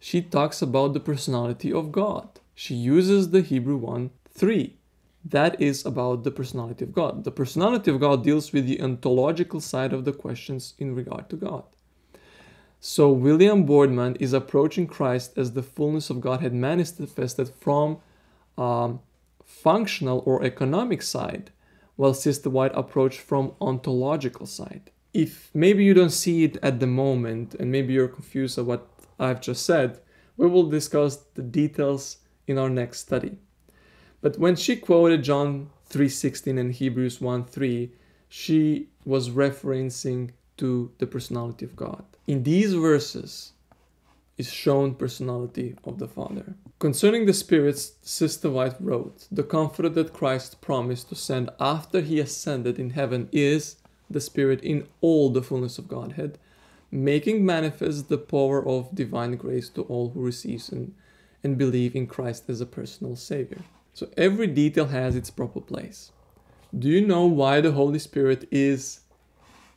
She talks about the personality of God. She uses the Hebrew one three. That is about the personality of God. The personality of God deals with the ontological side of the questions in regard to God. So William Boardman is approaching Christ as the fullness of Godhead manifested from um, functional or economic side, while Sister White approached from ontological side. If maybe you don't see it at the moment, and maybe you're confused at what I've just said, we will discuss the details in our next study. But when she quoted John three sixteen and Hebrews one three, she was referencing to the personality of God. In these verses is shown personality of the Father. Concerning the spirits, Sister White wrote, the comfort that Christ promised to send after he ascended in heaven is the Spirit in all the fullness of Godhead, making manifest the power of divine grace to all who receive and, and believe in Christ as a personal Savior. So every detail has its proper place. Do you know why the Holy Spirit is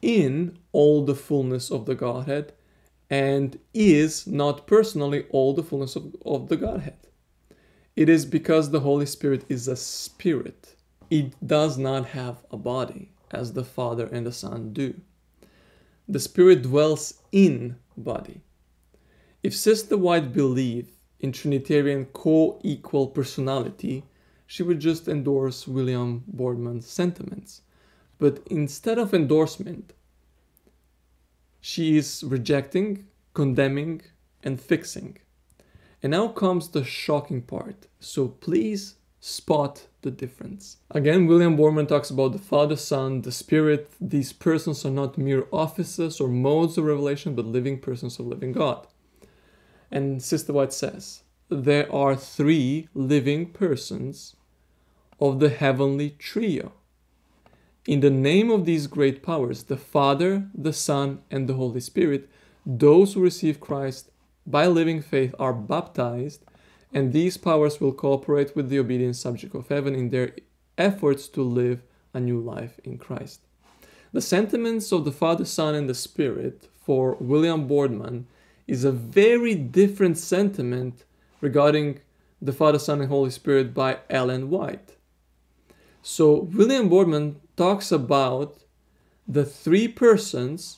in all the fullness of the Godhead and is not personally all the fullness of, of the Godhead? It is because the Holy Spirit is a spirit. It does not have a body, as the Father and the Son do. The Spirit dwells in body. If Sister White believed in Trinitarian co-equal personality, she would just endorse William Boardman's sentiments. But instead of endorsement, she is rejecting, condemning, and fixing. And now comes the shocking part, so please spot the difference. Again, William Boardman talks about the Father, Son, the Spirit. These persons are not mere offices or modes of revelation, but living persons of living God. And Sister White says, there are three living persons of the Heavenly Trio. In the name of these great powers, the Father, the Son, and the Holy Spirit, those who receive Christ by living faith are baptized, and these powers will cooperate with the obedient subject of heaven in their efforts to live a new life in Christ. The sentiments of the Father, Son, and the Spirit for William Boardman is a very different sentiment regarding the Father, Son, and Holy Spirit by Ellen White. So William Boardman talks about the three persons,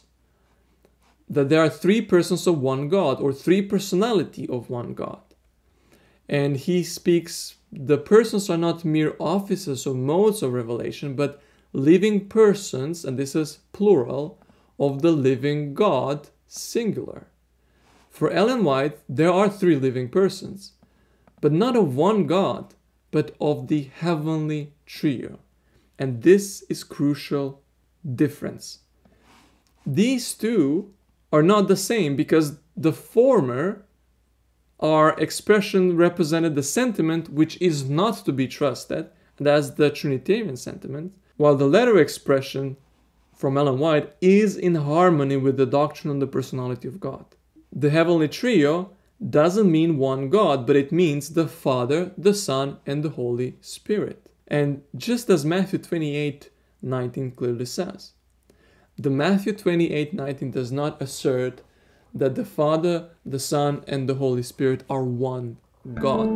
that there are three persons of one God, or three personality of one God. And he speaks, the persons are not mere offices or modes of revelation, but living persons, and this is plural, of the living God, singular. For Ellen White, there are three living persons, but not of one God, but of the Heavenly Trio. And this is crucial difference. These two are not the same because the former, our expression represented the sentiment which is not to be trusted, and that's the Trinitarian sentiment, while the latter expression from Ellen White is in harmony with the doctrine on the personality of God. The Heavenly Trio doesn't mean one God, but it means the Father, the Son, and the Holy Spirit. And just as Matthew twenty-eight nineteen clearly says, the Matthew twenty-eight nineteen does not assert that the Father, the Son, and the Holy Spirit are one God.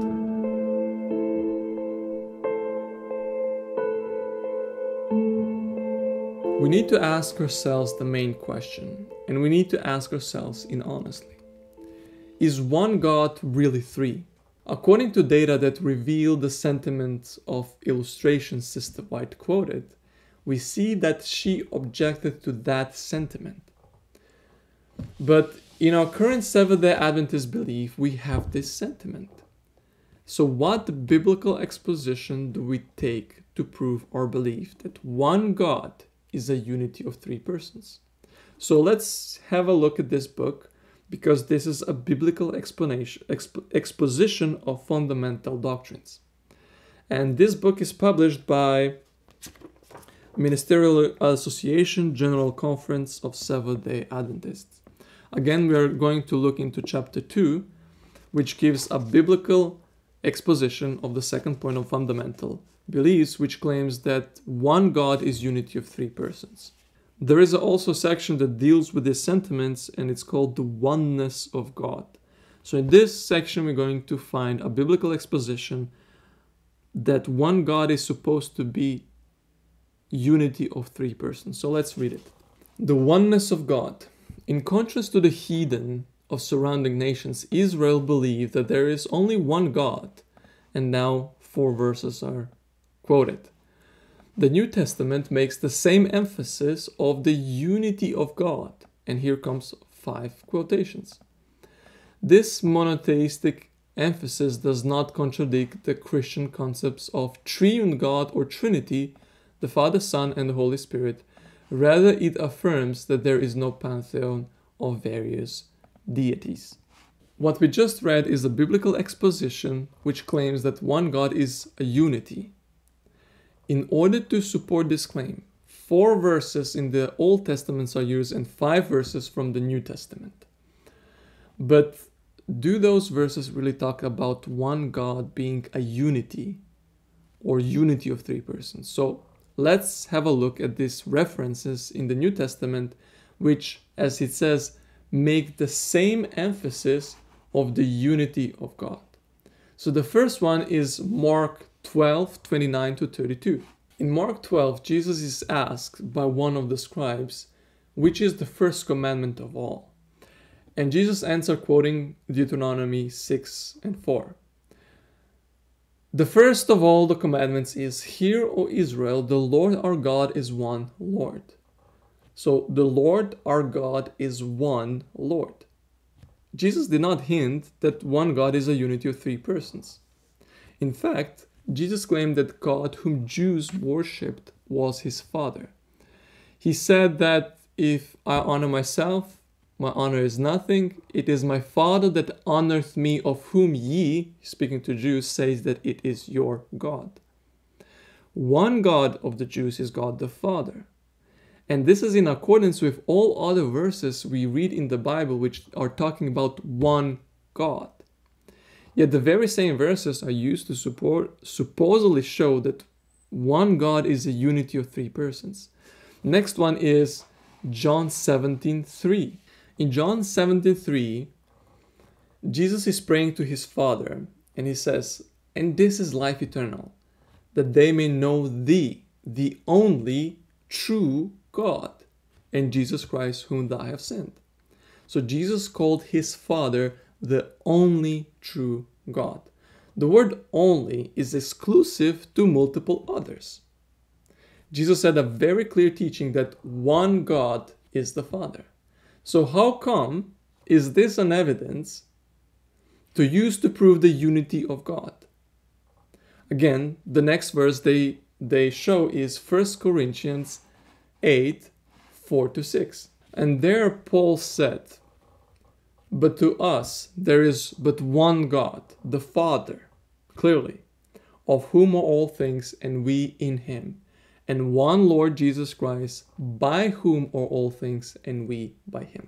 We need to ask ourselves the main question, and we need to ask ourselves in honestly. Is one God really three? According to data that reveal the sentiments of illustrations Sister White quoted, we see that she objected to that sentiment. But in our current Seventh-day Adventist belief, we have this sentiment. So what biblical exposition do we take to prove our belief that one God is a unity of three persons? So let's have a look at this book, because this is a biblical explanation, exp, exposition of fundamental doctrines. And this book is published by Ministerial Association General Conference of Seventh-day Adventists. Again, we are going to look into chapter two, which gives a biblical exposition of the second point of fundamental beliefs, which claims that one God is unity of three persons. There is also a section that deals with these sentiments, and it's called the oneness of God. So in this section, we're going to find a biblical exposition that one God is supposed to be unity of three persons. So let's read it. The oneness of God. In contrast to the heathen of surrounding nations, Israel believed that there is only one God, and now four verses are quoted. The New Testament makes the same emphasis of the unity of God, and here comes five quotations. This monotheistic emphasis does not contradict the Christian concepts of triune God or Trinity, the Father, Son, and the Holy Spirit. Rather, it affirms that there is no pantheon of various deities. What we just read is a biblical exposition which claims that one God is a unity. In order to support this claim, four verses in the Old Testament are used and five verses from the New Testament. But do those verses really talk about one God being a unity or unity of three persons? So let's have a look at these references in the New Testament, which, as it says, make the same emphasis of the unity of God. So the first one is Mark twelve, twenty-nine to thirty-two. In Mark twelve, Jesus is asked by one of the scribes, which is the first commandment of all? And Jesus answered, quoting Deuteronomy six and four. The first of all the commandments is, Hear, O Israel, the Lord our God is one Lord. So the Lord our God is one Lord. Jesus did not hint that one God is a unity of three persons. In fact, Jesus claimed that God whom Jews worshipped was his Father. He said that if I honor myself, my honor is nothing. It is my Father that honoreth me, of whom ye, speaking to Jews, says that it is your God. One God of the Jews is God the Father. And this is in accordance with all other verses we read in the Bible which are talking about one God. Yet the very same verses are used to support, supposedly show that one God is a unity of three persons. Next one is John seventeen three. In John seventeen three, Jesus is praying to his Father, and he says, And this is life eternal, that they may know thee, the only true God, and Jesus Christ whom thou hast sent. So Jesus called his Father the only true God. The word only is exclusive to multiple others. Jesus had a very clear teaching that one God is the Father. So how come is this an evidence to use to prove the unity of God? Again, the next verse they, they show is First Corinthians eight, four to six. And there Paul said, But to us there is but one God, the Father, clearly, of whom are all things, and we in him, and one Lord Jesus Christ, by whom are all things, and we by him.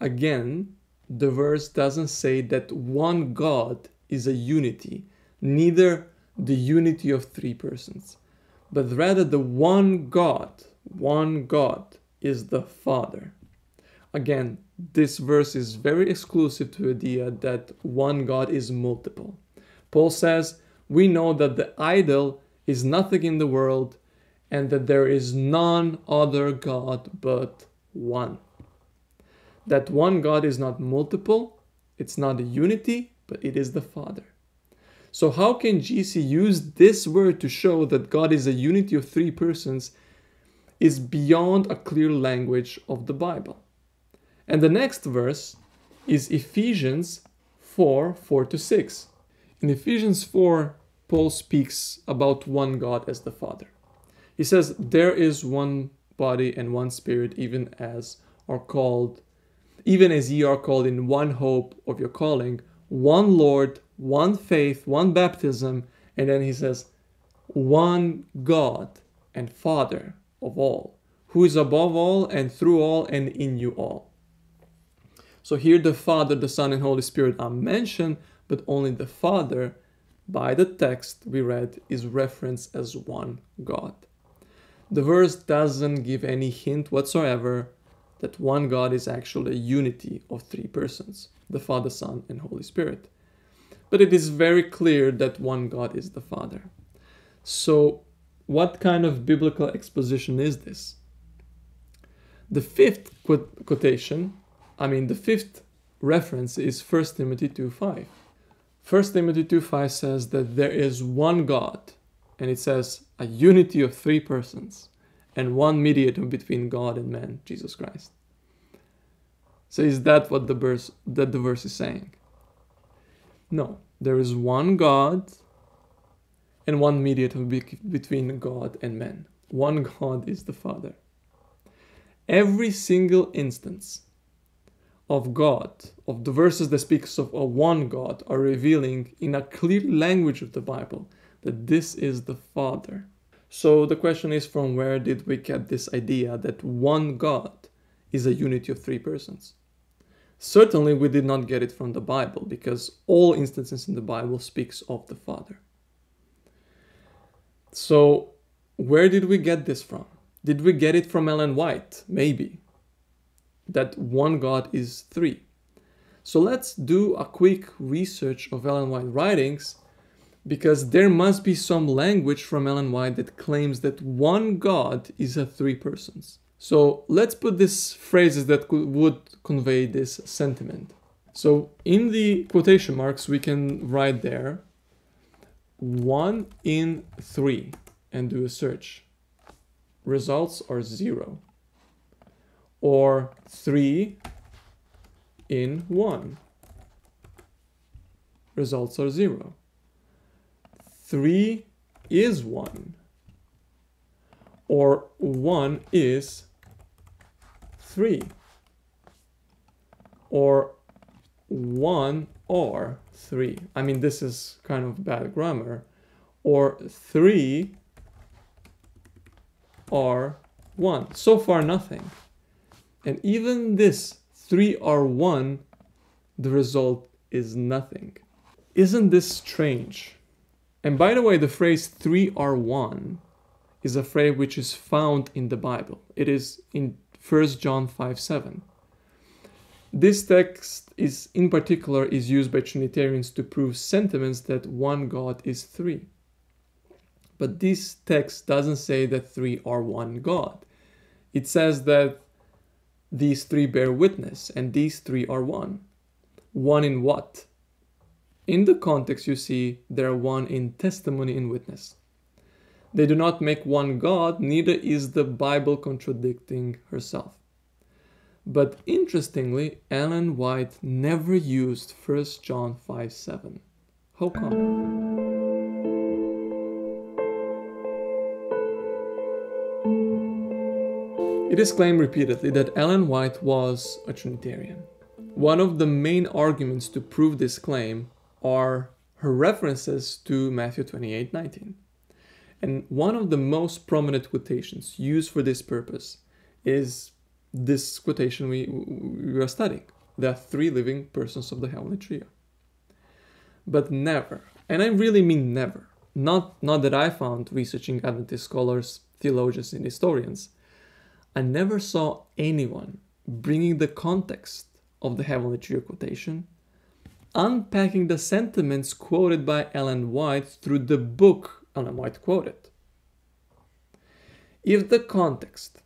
Again, the verse doesn't say that one God is a unity, neither the unity of three persons, but rather the one God, one God is the Father. Again, this verse is very exclusive to the idea that one God is multiple. Paul says, we know that the idol is nothing in the world and that there is none other God but one. That one God is not multiple, it's not a unity, but it is the Father. So how can G C use this word to show that God is a unity of three persons is beyond a clear language of the Bible? And the next verse is Ephesians four, four to six. In Ephesians four, Paul speaks about one God as the Father. He says, There is one body and one spirit, even as are called, even as ye are called in one hope of your calling, one Lord, one faith, one baptism, and then he says, one God and Father of all, who is above all and through all and in you all. So here the Father, the Son, and Holy Spirit are mentioned, but only the Father, by the text we read, is referenced as one God. The verse doesn't give any hint whatsoever that one God is actually a unity of three persons, the Father, Son, and Holy Spirit. But it is very clear that one God is the Father. So what kind of biblical exposition is this? The fifth quote quotation, I mean the fifth reference is First Timothy two five. First Timothy two five says that there is one God, and it says a unity of three persons and one mediator between God and man, Jesus Christ. So is that what the verse, that the verse is saying? No, there is one God and one mediator be between God and men. One God is the Father. Every single instance of God, of the verses that speaks of a one God, are revealing in a clear language of the Bible that this is the Father. So the question is, from where did we get this idea that one God is a unity of three persons? Certainly we did not get it from the Bible, because all instances in the Bible speaks of the Father. So where did we get this from? Did we get it from Ellen White? Maybe. That one God is three. So let's do a quick research of Ellen White writings, because there must be some language from Ellen White that claims that one God is a three persons. So let's put these phrases that could, would convey this sentiment. So in the quotation marks we can write there, one in three, and do a search. Results are zero. Or three in one. Results are zero. Three is one, or one is three, or one or three. I mean, this is kind of bad grammar. Or three or one. So far, nothing. And even this three or one, the result is nothing. Isn't this strange? And by the way, the phrase three or one is a phrase which is found in the Bible. It is in First John five seven. This text is, in particular, is used by Trinitarians to prove sentiments that one God is three. But this text doesn't say that three are one God. It says that these three bear witness, and these three are one. One in what? In the context, you see, they are one in testimony and witness. They do not make one God, neither is the Bible contradicting herself. But interestingly, Ellen White never used First John five seven. How come? It is claimed repeatedly that Ellen White was a Trinitarian. One of the main arguments to prove this claim are her references to Matthew twenty-eight nineteen. And one of the most prominent quotations used for this purpose is this quotation we, we are studying. There are three living persons of the Heavenly Trio. But never, and I really mean never, not, not that I found researching Adventist scholars, theologians, and historians, I never saw anyone bringing the context of the Heavenly Trio quotation, unpacking the sentiments quoted by Ellen White through the book Ellen White quoted. If the context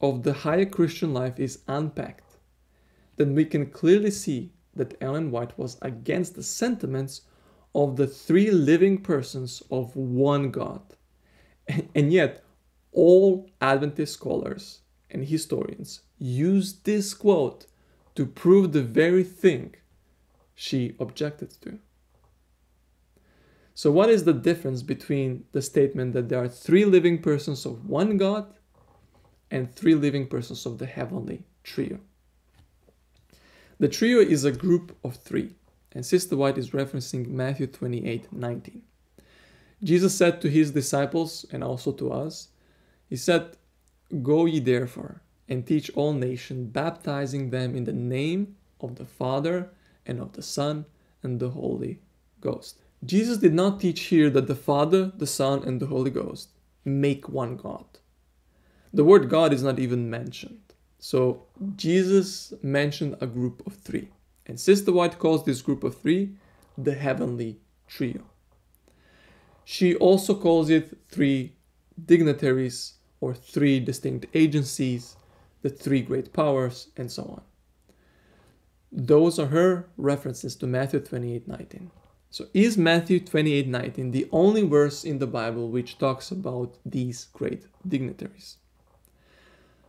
of The Higher Christian Life is unpacked, then we can clearly see that Ellen White was against the sentiments of the three living persons of one God. And yet, all Adventist scholars and historians use this quote to prove the very thing she objected to. So what is the difference between the statement that there are three living persons of one God and three living persons of the Heavenly Trio? The trio is a group of three, and Sister White is referencing Matthew twenty-eight nineteen. Jesus said to his disciples and also to us, he said, "Go ye therefore and teach all nations, baptizing them in the name of the Father and of the Son and the Holy Ghost." Jesus did not teach here that the Father, the Son, and the Holy Ghost make one God. The word God is not even mentioned. So Jesus mentioned a group of three. And Sister White calls this group of three the Heavenly Trio. She also calls it three dignitaries or three distinct agencies, the three great powers, and so on. Those are her references to Matthew twenty-eight nineteen. So is Matthew twenty-eight nineteen the only verse in the Bible which talks about these great dignitaries?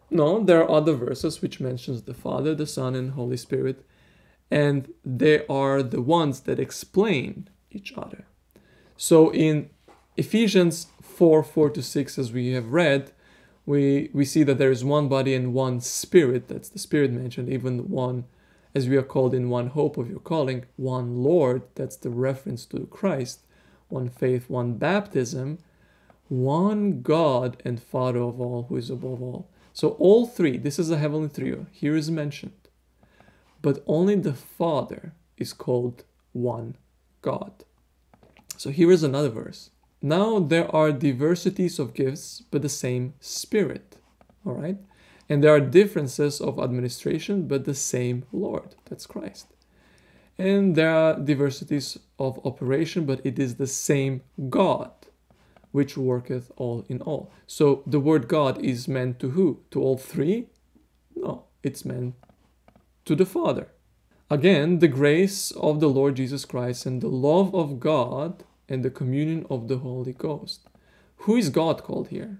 No, there are other verses which mentions the Father, the Son, and Holy Spirit, and they are the ones that explain each other. So in Ephesians four, four to six, as we have read, we, we see that there is one body and one spirit, that's the spirit mentioned, even one, as we are called in one hope of your calling, one Lord, that's the reference to Christ, one faith, one baptism, one God and Father of all, who is above all. So all three, this is the Heavenly Trio, here is mentioned. But only the Father is called one God. So here is another verse. Now there are diversities of gifts, but the same Spirit. All right? And there are differences of administration, but the same Lord. That's Christ. And there are diversities of operation, but it is the same God, which worketh all in all. So the word God is meant to who? To all three? No, it's meant to the Father. Again, the grace of the Lord Jesus Christ and the love of God and the communion of the Holy Ghost. Who is God called here?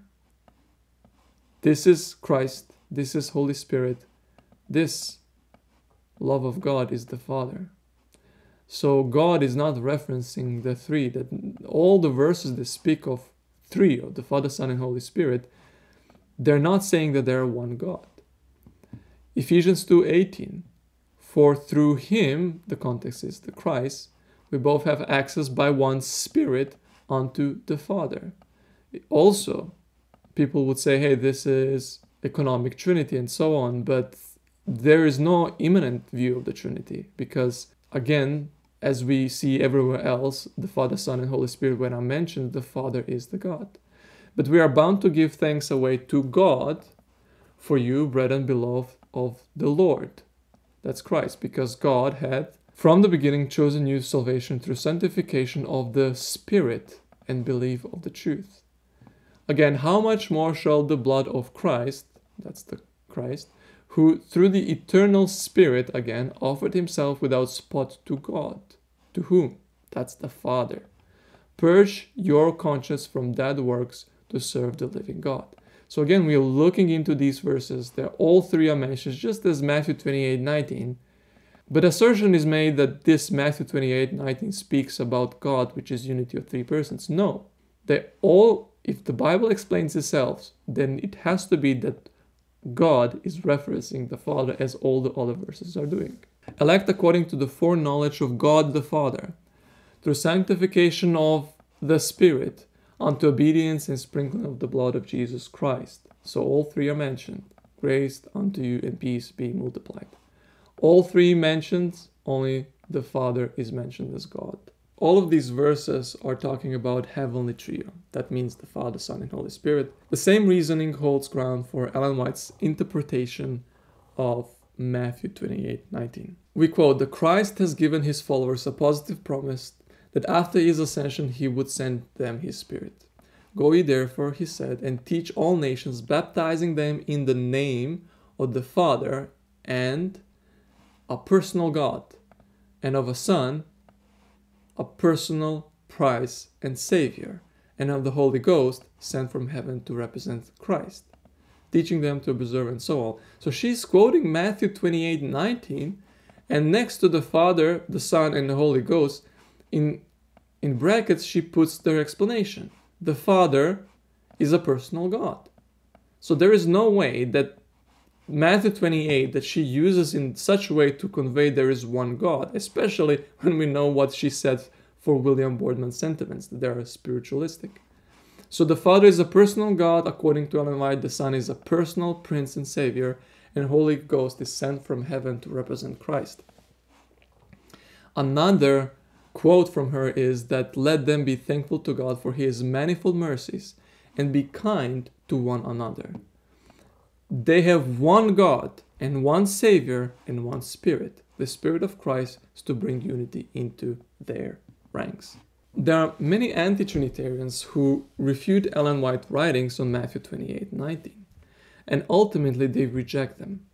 This is Christ. This is Holy Spirit. This love of God is the Father. So God is not referencing the three. That all the verses that speak of three, of the Father, Son, and Holy Spirit, they're not saying that they're one God. Ephesians two eighteen, for through him, the context is the Christ, we both have access by one Spirit unto the Father. Also, people would say, hey, this is economic Trinity and so on, but there is no immanent view of the Trinity, because again, as we see everywhere else, the Father, Son, and Holy Spirit, when I mentioned, the Father is the God. But we are bound to give thanks away to God for you, brethren, beloved of the Lord. That's Christ, because God had, from the beginning, chosen you salvation through sanctification of the Spirit and belief of the truth. Again, how much more shall the blood of Christ, that's the Christ, who through the eternal Spirit, again, offered himself without spot to God. To whom? That's the Father. Purge your conscience from dead works to serve the living God. So again, we are looking into these verses. They're all three are mentioned, just as Matthew twenty-eight nineteen. But assertion is made that this Matthew twenty-eight nineteen speaks about God, which is unity of three persons. No. They all, if the Bible explains itself, then it has to be that God is referencing the Father, as all the other verses are doing. Elect according to the foreknowledge of God the Father, through sanctification of the Spirit, unto obedience and sprinkling of the blood of Jesus Christ. So all three are mentioned. Grace unto you and peace be multiplied. All three mentioned, only the Father is mentioned as God. All of these verses are talking about Heavenly Trio. That means the Father, Son, and Holy Spirit. The same reasoning holds ground for Ellen White's interpretation of Matthew twenty-eight nineteen. We quote, "The Christ has given his followers a positive promise that after his ascension he would send them his Spirit. Go ye therefore, he said, and teach all nations, baptizing them in the name of the Father and a personal God, and of a Son, a personal price and Savior, and of the Holy Ghost sent from heaven to represent Christ, teaching them to observe," and so on. So she's quoting Matthew twenty-eight nineteen, and next to the Father, the Son, and the Holy Ghost, in, in brackets, she puts their explanation. The Father is a personal God. So there is no way that Matthew twenty-eight that she uses in such a way to convey there is one God, especially when we know what she said for William Boardman's sentiments, that they are spiritualistic. So the Father is a personal God, according to Ellen White. The Son is a personal Prince and Savior, and Holy Ghost is sent from heaven to represent Christ. Another quote from her is that, "Let them be thankful to God for His manifold mercies, and be kind to one another." They have one God and one Savior and one Spirit. The Spirit of Christ is to bring unity into their ranks. There are many anti-Trinitarians who refute Ellen White's writings on Matthew twenty-eight nineteen, and ultimately they reject them.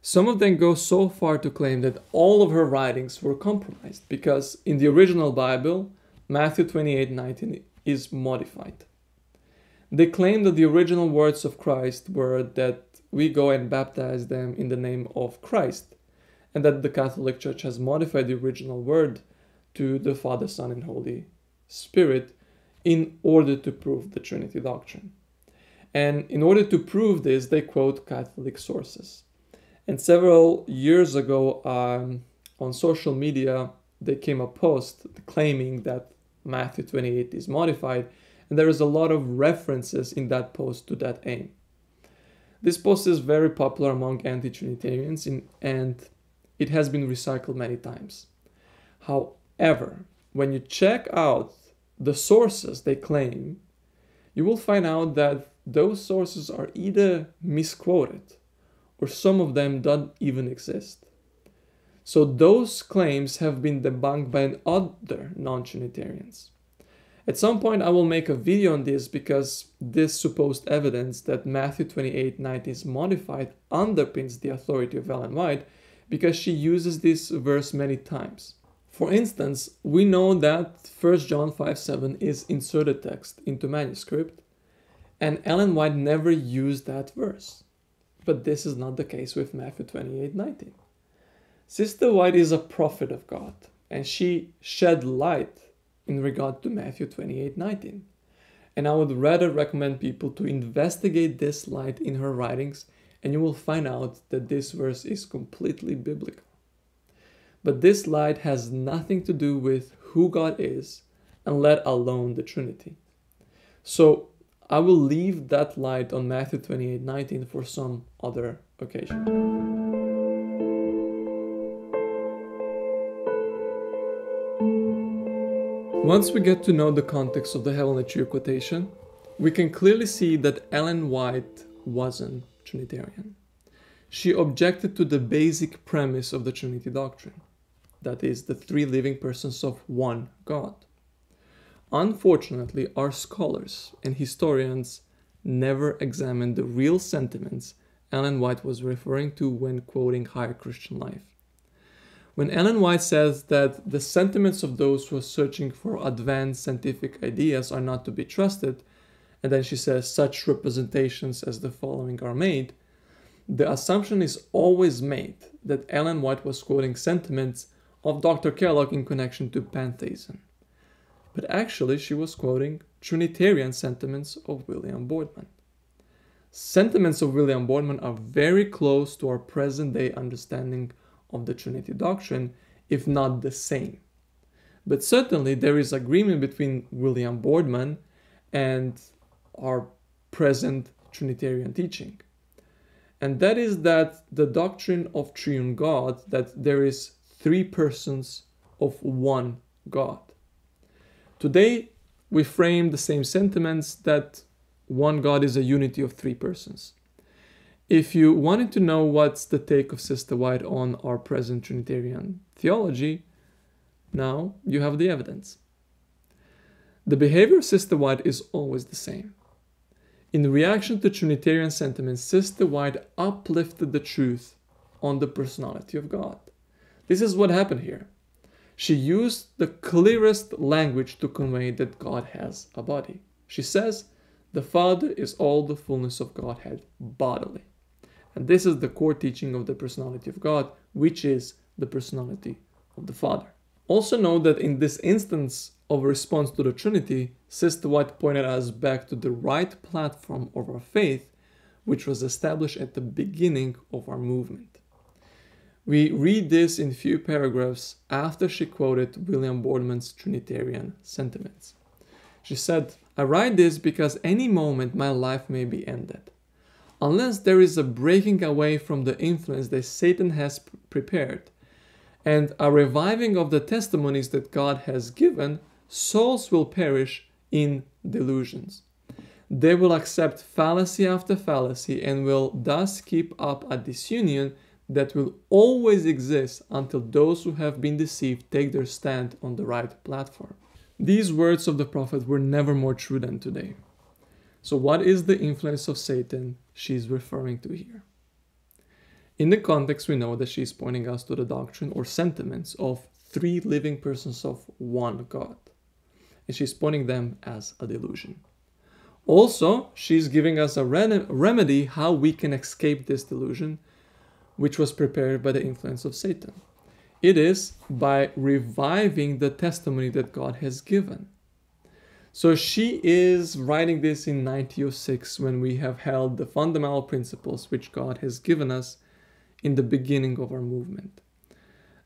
Some of them go so far to claim that all of her writings were compromised because in the original Bible, Matthew twenty-eight nineteen is modified. They claim that the original words of Christ were that we go and baptize them in the name of Christ, and that the Catholic Church has modified the original word to the Father, Son, and Holy Spirit in order to prove the Trinity doctrine. And in order to prove this, they quote Catholic sources. And several years ago, um, on social media, there came a post claiming that Matthew twenty-eight is modified, and there is a lot of references in that post to that aim. This post is very popular among anti-Trinitarians, in, and it has been recycled many times. However, Ever. When you check out the sources they claim, you will find out that those sources are either misquoted or some of them don't even exist. So those claims have been debunked by other non-Trinitarians. At some point I will make a video on this because this supposed evidence that Matthew twenty-eight nineteen is modified underpins the authority of Ellen White because she uses this verse many times. For instance, we know that First John five seven is inserted text into manuscript, and Ellen White never used that verse. But this is not the case with Matthew twenty-eight nineteen. Sister White is a prophet of God, and she shed light in regard to Matthew twenty-eight nineteen. And I would rather recommend people to investigate this light in her writings, and you will find out that this verse is completely biblical. But this light has nothing to do with who God is, and let alone the Trinity. So I will leave that light on Matthew twenty-eight nineteen for some other occasion. Once we get to know the context of the Heavenly Trio quotation, we can clearly see that Ellen White wasn't Trinitarian. She objected to the basic premise of the Trinity doctrine, that is, the three living persons of one God. Unfortunately, our scholars and historians never examined the real sentiments Ellen White was referring to when quoting Higher Christian Life. When Ellen White says that the sentiments of those who are searching for advanced scientific ideas are not to be trusted, and then she says such representations as the following are made, the assumption is always made that Ellen White was quoting sentiments of Doctor Kellogg in connection to pantheism. But actually she was quoting Trinitarian sentiments of William Boardman. Sentiments of William Boardman are very close to our present-day understanding of the Trinity doctrine, if not the same. But certainly there is agreement between William Boardman and our present Trinitarian teaching. And that is that the doctrine of triune God, that there is three persons of one God. Today, we frame the same sentiments that one God is a unity of three persons. If you wanted to know what's the take of Sister White on our present Trinitarian theology, now you have the evidence. The behavior of Sister White is always the same. In reaction to Trinitarian sentiments, Sister White uplifted the truth on the personality of God. This is what happened here. She used the clearest language to convey that God has a body. She says, the Father is all the fullness of Godhead bodily. And this is the core teaching of the personality of God, which is the personality of the Father. Also note that in this instance of response to the Trinity, Sister White pointed us back to the right platform of our faith, which was established at the beginning of our movement. We read this in few paragraphs after she quoted William Boardman's Trinitarian sentiments. She said, "I write this because any moment my life may be ended. Unless there is a breaking away from the influence that Satan has prepared, and a reviving of the testimonies that God has given, souls will perish in delusions. They will accept fallacy after fallacy and will thus keep up a disunion that will always exist until those who have been deceived take their stand on the right platform." These words of the prophet were never more true than today. So what is the influence of Satan she's referring to here? In the context, we know that she's pointing us to the doctrine or sentiments of three living persons of one God, and she's pointing them as a delusion. Also, she's giving us a remedy how we can escape this delusion, which was prepared by the influence of Satan. It is by reviving the testimony that God has given. So she is writing this in nineteen oh six, when we have held the fundamental principles which God has given us in the beginning of our movement.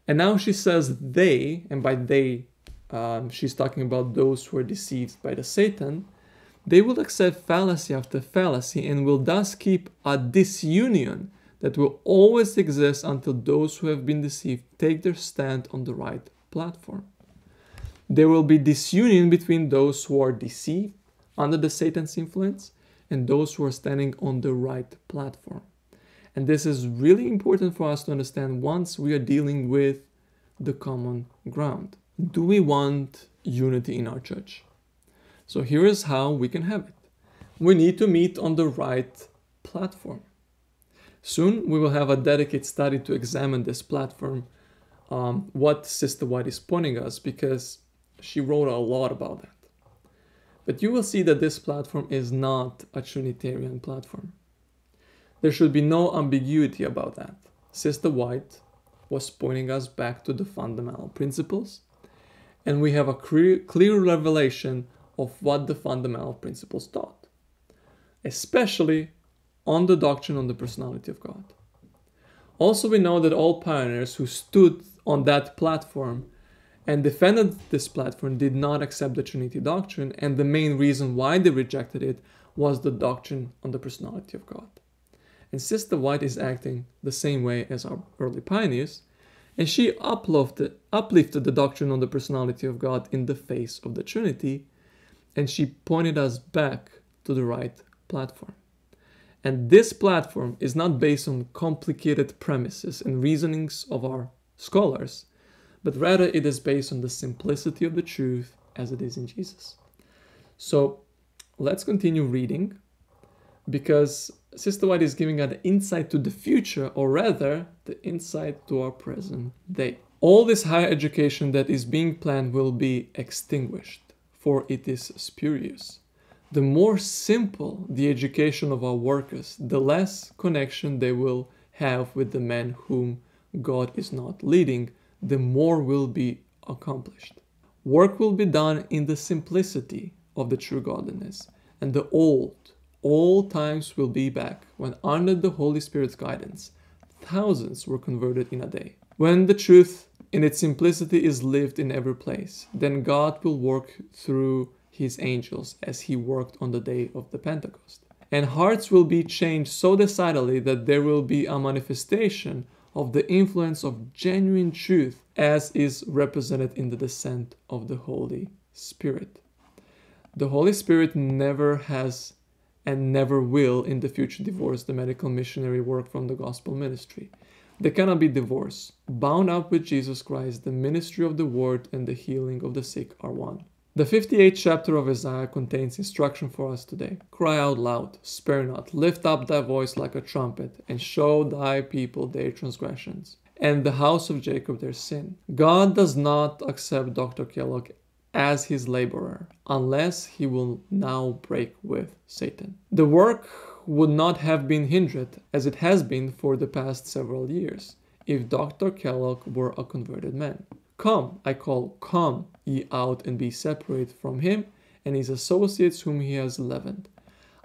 And now she says they, and by they, um, she's talking about those who are deceived by the Satan, they will accept fallacy after fallacy and will thus keep a disunion that will always exist until those who have been deceived take their stand on the right platform. There will be disunion between those who are deceived under the Satan's influence and those who are standing on the right platform. And this is really important for us to understand once we are dealing with the common ground. Do we want unity in our church? So here is how we can have it. We need to meet on the right platform. Soon we will have a dedicated study to examine this platform, um, what Sister White is pointing us, because she wrote a lot about that. But you will see that this platform is not a Trinitarian platform. There should be no ambiguity about that. Sister White was pointing us back to the fundamental principles, and we have a clear, clear revelation of what the fundamental principles taught, especially on the doctrine on the personality of God. Also, we know that all pioneers who stood on that platform and defended this platform did not accept the Trinity doctrine, and the main reason why they rejected it was the doctrine on the personality of God. And Sister White is acting the same way as our early pioneers, and she uplifted, uplifted the doctrine on the personality of God in the face of the Trinity, and she pointed us back to the right platform. And this platform is not based on complicated premises and reasonings of our scholars, but rather it is based on the simplicity of the truth as it is in Jesus. So let's continue reading, because Sister White is giving us an insight to the future, or rather the insight to our present day. "All this higher education that is being planned will be extinguished, for it is spurious. The more simple the education of our workers, the less connection they will have with the men whom God is not leading, the more will be accomplished. Work will be done in the simplicity of the true godliness, and the old, old times will be back, when under the Holy Spirit's guidance, thousands were converted in a day. When the truth in its simplicity is lived in every place, then God will work through His angels as He worked on the day of the Pentecost. And hearts will be changed so decidedly that there will be a manifestation of the influence of genuine truth as is represented in the descent of the Holy Spirit. The Holy Spirit never has and never will in the future divorce the medical missionary work from the gospel ministry. They cannot be divorced. Bound up with Jesus Christ, the ministry of the word and the healing of the sick are one. The fifty-eighth chapter of Isaiah contains instruction for us today. Cry out loud, spare not, lift up thy voice like a trumpet, and show thy people their transgressions, and the house of Jacob their sin. God does not accept Doctor Kellogg as his laborer, unless he will now break with Satan. The work would not have been hindered, as it has been for the past several years, if Doctor Kellogg were a converted man. Come, I call, come ye out and be separate from him and his associates whom he has leavened.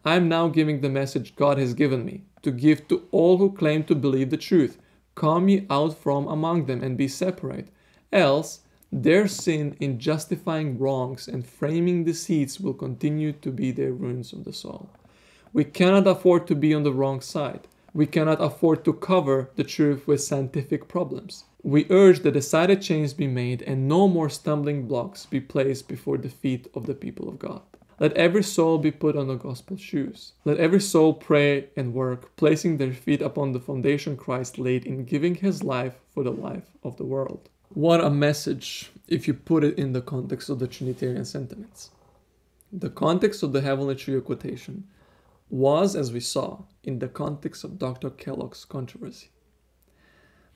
I am now giving the message God has given me, to give to all who claim to believe the truth. Come ye out from among them, and be separate. Else their sin in justifying wrongs and framing deceits will continue to be their ruins of the soul. We cannot afford to be on the wrong side. We cannot afford to cover the truth with scientific problems. We urge that decided change be made, and no more stumbling blocks be placed before the feet of the people of God. Let every soul be put on the gospel shoes. Let every soul pray and work, placing their feet upon the foundation Christ laid in giving his life for the life of the world. What a message if you put it in the context of the Trinitarian sentiments. The context of the Heavenly Trio quotation was, as we saw, in the context of Doctor Kellogg's controversy.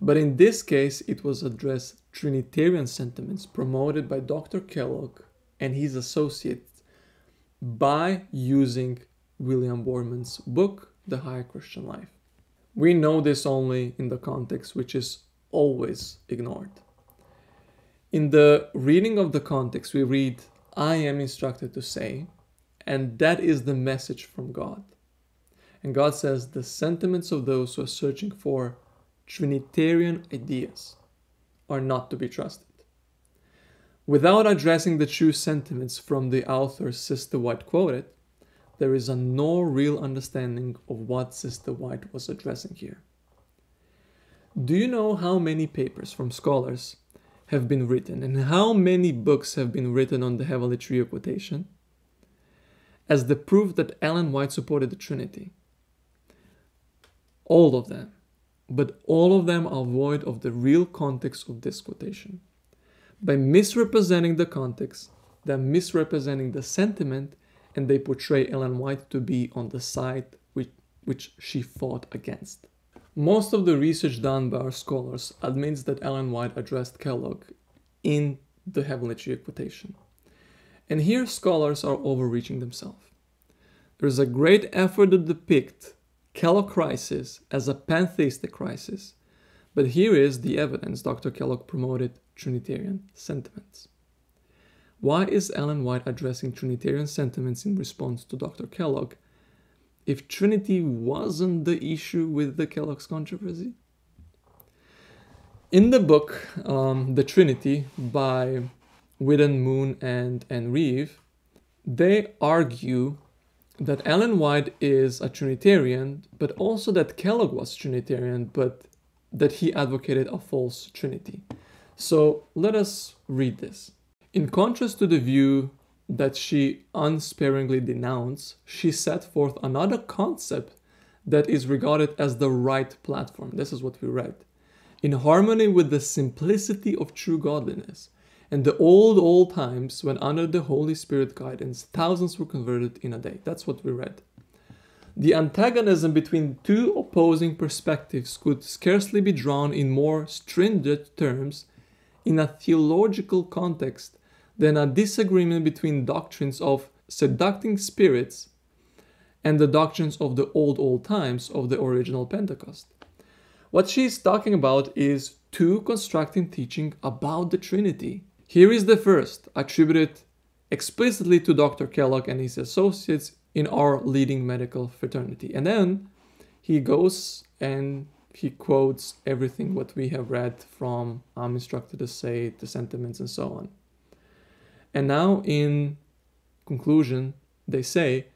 But in this case, it was addressed Trinitarian sentiments promoted by Doctor Kellogg and his associates by using William Boardman's book, The Higher Christian Life. We know this only in the context, which is always ignored. In the reading of the context, we read, "I am instructed to say," and that is the message from God. And God says, the sentiments of those who are searching for Trinitarian ideas are not to be trusted. Without addressing the true sentiments from the author Sister White quoted, there is a no real understanding of what Sister White was addressing here. Do you know how many papers from scholars have been written, and how many books have been written on the Heavenly Trio quotation as the proof that Ellen White supported the Trinity? All of them. But all of them are void of the real context of this quotation. By misrepresenting the context, they're misrepresenting the sentiment, and they portray Ellen White to be on the side which, which she fought against. Most of the research done by our scholars admits that Ellen White addressed Kellogg in the Heavenly Trio quotation. And here scholars are overreaching themselves. There is a great effort to depict Kellogg crisis as a pantheistic crisis, but here is the evidence Doctor Kellogg promoted Trinitarian sentiments. Why is Ellen White addressing Trinitarian sentiments in response to Doctor Kellogg if Trinity wasn't the issue with the Kellogg's controversy? In the book, um, The Trinity by Whedon, Moon, and, and Reeve, they argue that Ellen White is a Trinitarian, but also that Kellogg was Trinitarian, but that he advocated a false Trinity. So let us read this. In contrast to the view that she unsparingly denounced, she set forth another concept that is regarded as the right platform. This is what we read. In harmony with the simplicity of true godliness, and the old, old times when under the Holy Spirit guidance, thousands were converted in a day. That's what we read. The antagonism between two opposing perspectives could scarcely be drawn in more stringent terms in a theological context than a disagreement between doctrines of seducing spirits and the doctrines of the old, old times of the original Pentecost. What she's talking about is two constructing teaching about the Trinity. Here is the first, attributed explicitly to Doctor Kellogg and his associates in our leading medical fraternity. And then he goes and he quotes everything what we have read from I'm instructed to say, the sentiments, and so on. And now in conclusion, they say,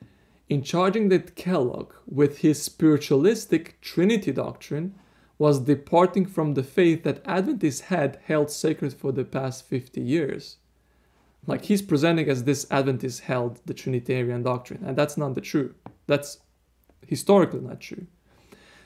in charging that Kellogg with his spiritualistic Trinity doctrine was departing from the faith that Adventists had held sacred for the past fifty years. Like, he's presenting as this Adventist held the Trinitarian doctrine, and that's not the true. That's historically not true.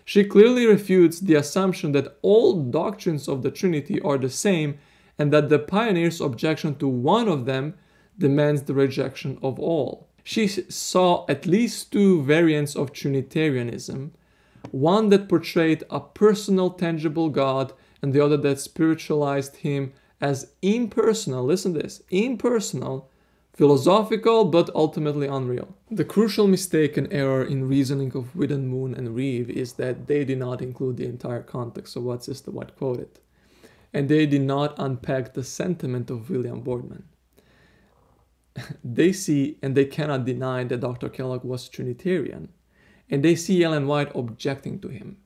She clearly refutes the assumption that all doctrines of the Trinity are the same, and that the pioneer's objection to one of them demands the rejection of all. She saw at least two variants of Trinitarianism, one that portrayed a personal, tangible God, and the other that spiritualized him as impersonal, listen to this, impersonal, philosophical, but ultimately unreal. The crucial mistake and error in reasoning of Whedon, Moon, and Reeve is that they did not include the entire context of what Sister White quoted, and they did not unpack the sentiment of William Boardman. they see and they cannot deny that Doctor Kellogg was Trinitarian, and they see Ellen White objecting to him.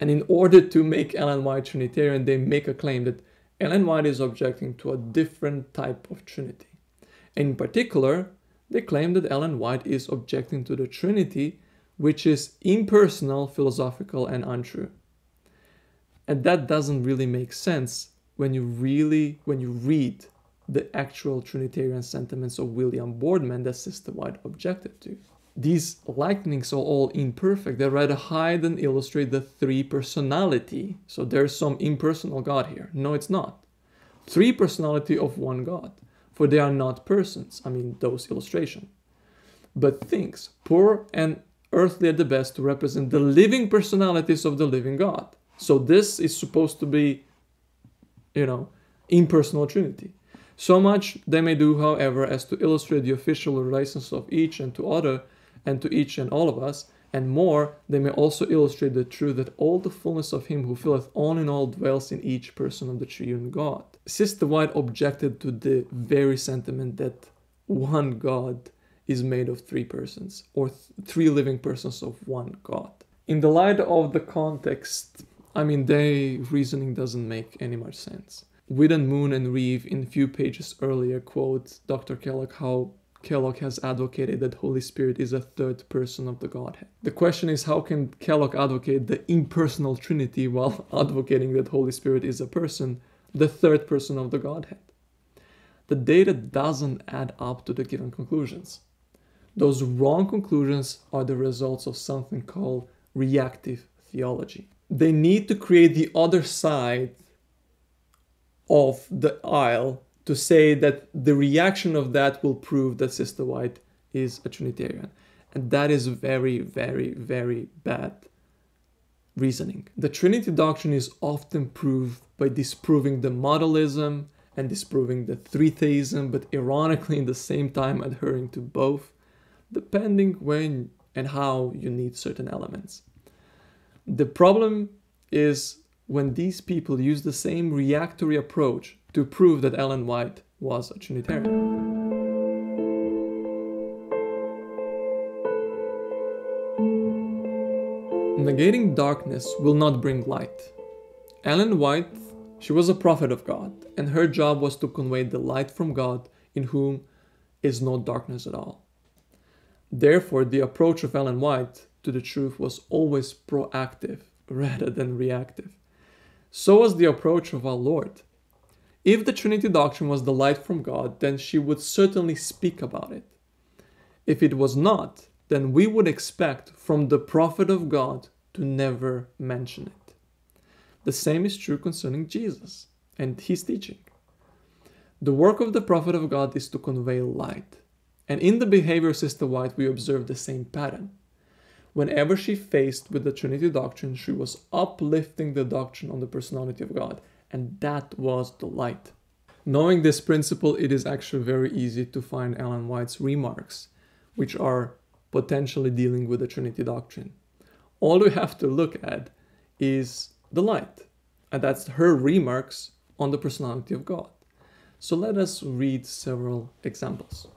And in order to make Ellen White Trinitarian, they make a claim that Ellen White is objecting to a different type of Trinity. In particular, they claim that Ellen White is objecting to the Trinity, which is impersonal, philosophical, and untrue. And that doesn't really make sense when you really, when you read the actual Trinitarian sentiments of William Boardman that Sister White objected to. These likenings are all imperfect. They rather hide and illustrate the three personality. So there's some impersonal God here. No, it's not. Three personality of one God, for they are not persons. I mean, those illustration. But things, poor and earthly at the best, to represent the living personalities of the living God. So this is supposed to be, you know, impersonal Trinity. So much they may do, however, as to illustrate the official relations of each and to other, and to each and all of us, and more, they may also illustrate the truth that all the fullness of him who filleth all in all dwells in each person of the triune God. Sister White objected to the very sentiment that one God is made of three persons, or th three living persons of one God. In the light of the context, I mean, their reasoning doesn't make any much sense. Whedon, Moon, and Reeve, in a few pages earlier, quote Doctor Kellogg how Kellogg has advocated that Holy Spirit is a third person of the Godhead. The question is, how can Kellogg advocate the impersonal Trinity while advocating that Holy Spirit is a person, the third person of the Godhead? The data doesn't add up to the given conclusions. Those wrong conclusions are the results of something called reactive theology. They need to create the other side of the aisle to say that the reaction of that will prove that Sister White is a Trinitarian. And that is very, very, very bad reasoning. The Trinity doctrine is often proved by disproving the modalism and disproving the three-theism, but ironically in the same time adhering to both, depending when and how you need certain elements. The problem is when these people use the same reactory approach to prove that Ellen White was a Trinitarian. Negating darkness will not bring light. Ellen White, she was a prophet of God, and her job was to convey the light from God, in whom is no darkness at all. Therefore, the approach of Ellen White to the truth was always proactive rather than reactive. So was the approach of our Lord. If the Trinity doctrine was the light from God, then she would certainly speak about it. If it was not, then we would expect from the prophet of God to never mention it. The same is true concerning Jesus and his teaching. The work of the prophet of God is to convey light. And in the behavior of Sister White, we observe the same pattern. Whenever she faced with the Trinity doctrine, she was uplifting the doctrine on the personality of God. And that was the light. Knowing this principle, it is actually very easy to find Ellen White's remarks, which are potentially dealing with the Trinity doctrine. All we have to look at is the light, and that's her remarks on the personality of God. So let us read several examples.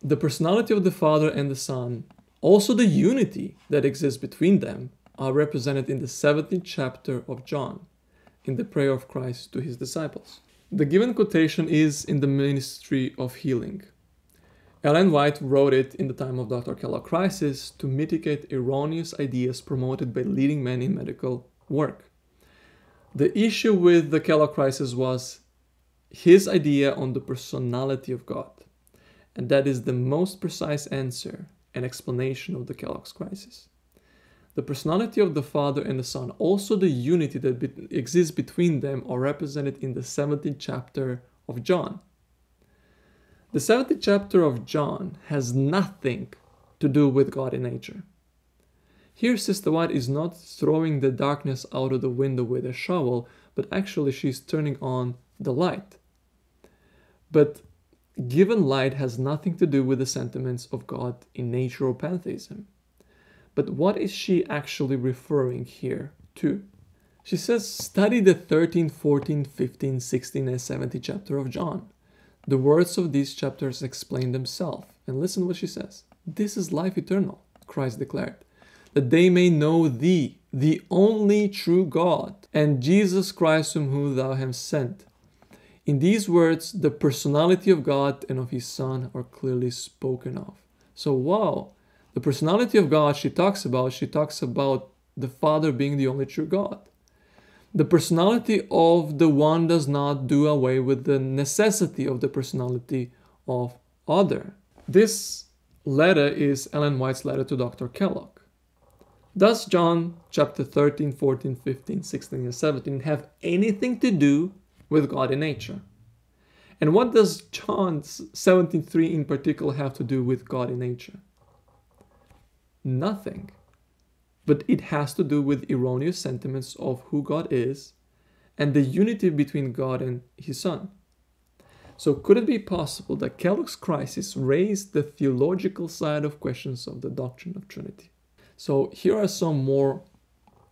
The personality of the Father and the Son, also the unity that exists between them, are represented in the seventeenth chapter of John, in the prayer of Christ to his disciples. The given quotation is in the Ministry of Healing. Ellen White wrote it in the time of Doctor Kellogg crisis to mitigate erroneous ideas promoted by leading men in medical work. The issue with the Kellogg crisis was his idea on the personality of God, and that is the most precise answer and explanation of the Kellogg's crisis. The personality of the Father and the Son, also the unity that be exists between them, are represented in the seventeenth chapter of John. The seventeenth chapter of John has nothing to do with God in nature. Here Sister White is not throwing the darkness out of the window with a shovel, but actually she's turning on the light. But given light has nothing to do with the sentiments of God in nature or pantheism. But what is she actually referring here to? She says, study the thirteenth, fourteenth, fifteenth, sixteenth, and seventeenth chapter of John. The words of these chapters explain themselves, and listen what she says. This is life eternal, Christ declared, that they may know thee, the only true God, and Jesus Christ whom who thou hast sent. In these words, the personality of God and of his Son are clearly spoken of. So wow, the personality of God she talks about, she talks about the Father being the only true God. The personality of the one does not do away with the necessity of the personality of other. This letter is Ellen White's letter to Doctor Kellogg. Does John chapter thirteen, fourteen, fifteen, sixteen, and seventeen have anything to do with God and nature? And what does John seventeen three in particular have to do with God and nature? Nothing. But it has to do with erroneous sentiments of who God is and the unity between God and his Son. So could it be possible that Kellogg's crisis raised the theological side of questions of the doctrine of Trinity? So here are some more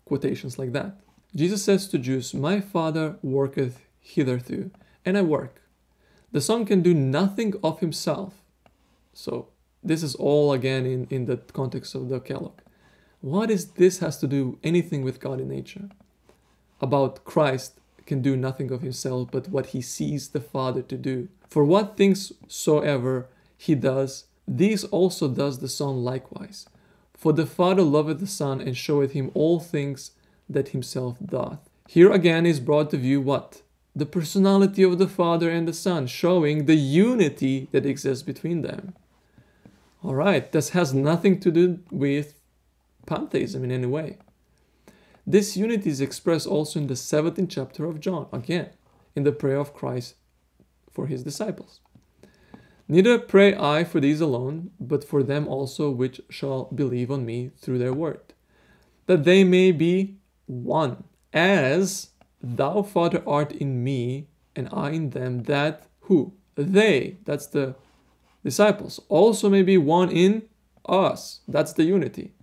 quotations like that. Jesus says to Jews, my Father worketh hitherto, and I work. The Son can do nothing of himself. So this is all again in, in the context of the Kellogg. What is this has to do anything with God in nature? About Christ can do nothing of himself, but what he sees the Father to do. For what things soever he does, these also does the Son likewise. For the Father loveth the Son, and showeth him all things that himself doth. Here again is brought to view what? The personality of the Father and the Son, showing the unity that exists between them. Alright, this has nothing to do with pantheism in any way. This unity is expressed also in the seventeenth chapter of John, again, in the prayer of Christ for his disciples. Neither pray I for these alone, but for them also which shall believe on me through their word, that they may be one, as thou, Father, art in me, and I in them, that who? They, that's the disciples, also may be one in us, that's the unity,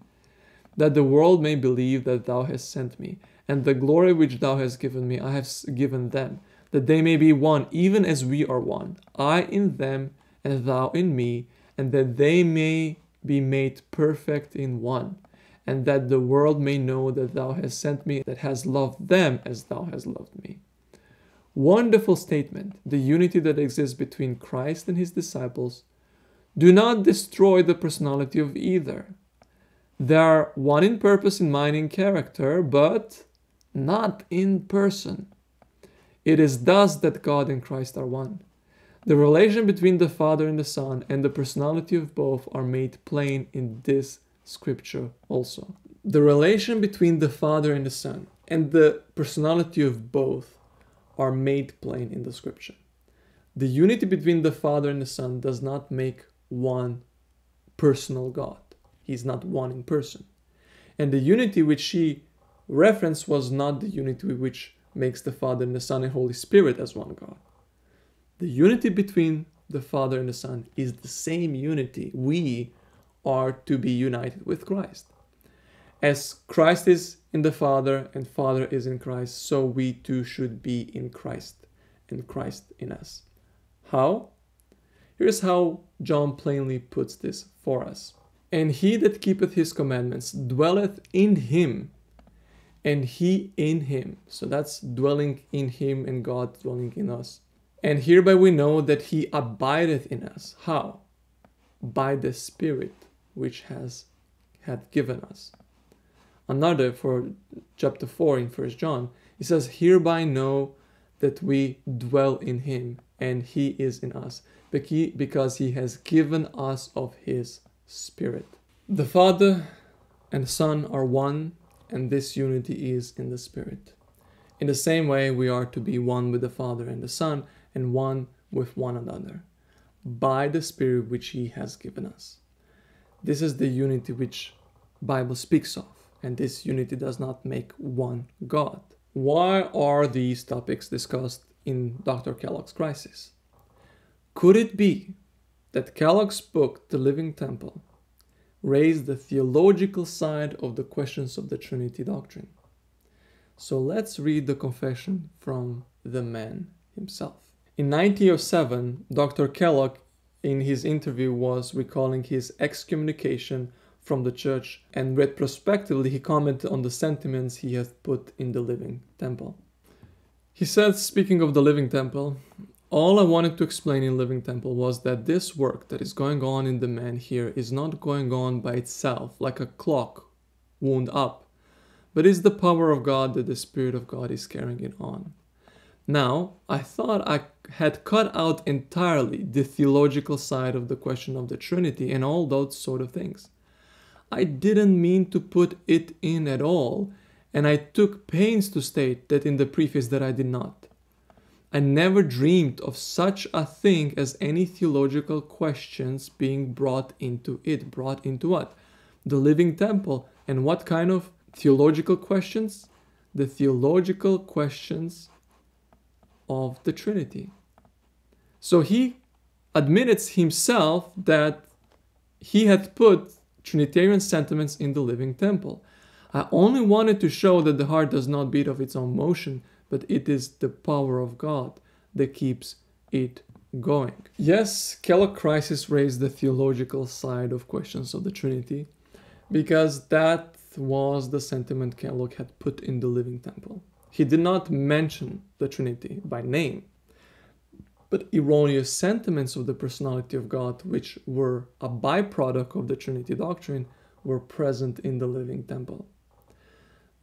that the world may believe that thou hast sent me, and the glory which thou hast given me I have given them, that they may be one, even as we are one, I in them, and thou in me, and that they may be made perfect in one, and that the world may know that thou hast sent me, that hast loved them as thou hast loved me. Wonderful statement, the unity that exists between Christ and his disciples. Do not destroy the personality of either. They are one in purpose, in mind, in character, but not in person. It is thus that God and Christ are one. The relation between the Father and the Son and the personality of both are made plain in this scripture also. The relation between the Father and the Son and the personality of both are made plain in the scripture. The unity between the Father and the Son does not make one personal God. He's not one in person. And the unity which she referenced was not the unity which makes the Father and the Son and Holy Spirit as one God. The unity between the Father and the Son is the same unity. We are to be united with Christ. As Christ is in the Father and Father is in Christ, so we too should be in Christ and Christ in us. How? Here's how John plainly puts this for us. And he that keepeth his commandments dwelleth in him, and he in him. So that's dwelling in him and God dwelling in us. And hereby we know that he abideth in us. How? By the Spirit which has had given us. Another for chapter four in First John, it says, hereby know that we dwell in him, and he is in us, because he has given us of his Spirit. The Father and Son are one, and this unity is in the Spirit. In the same way, we are to be one with the Father and the Son, and one with one another, by the Spirit which he has given us. This is the unity which the Bible speaks of, and this unity does not make one God. Why are these topics discussed in Doctor Kellogg's crisis? Could it be that Kellogg's book, The Living Temple, raised the theological side of the questions of the Trinity doctrine? So let's read the confession from the man himself. In nineteen oh seven, Doctor Kellogg in his interview was recalling his excommunication from the church, and retrospectively he commented on the sentiments he had put in The Living Temple. He said, speaking of The Living Temple, "All I wanted to explain in Living Temple was that this work that is going on in the man here is not going on by itself like a clock wound up, but is the power of God that the Spirit of God is carrying it on." Now, I thought I had cut out entirely the theological side of the question of the Trinity and all those sort of things. I didn't mean to put it in at all, and I took pains to state that in the preface that I did not. I never dreamed of such a thing as any theological questions being brought into it. Brought into what? The Living Temple. And what kind of theological questions? The theological questions of the Trinity. So he admits himself that he had put Trinitarian sentiments in the Living Temple. I only wanted to show that the heart does not beat of its own motion, but it is the power of God that keeps it going. Yes, Kellogg crisis raised the theological side of questions of the Trinity, because that was the sentiment Kellogg had put in the Living Temple. He did not mention the Trinity by name, but erroneous sentiments of the personality of God, which were a byproduct of the Trinity doctrine, were present in the Living Temple.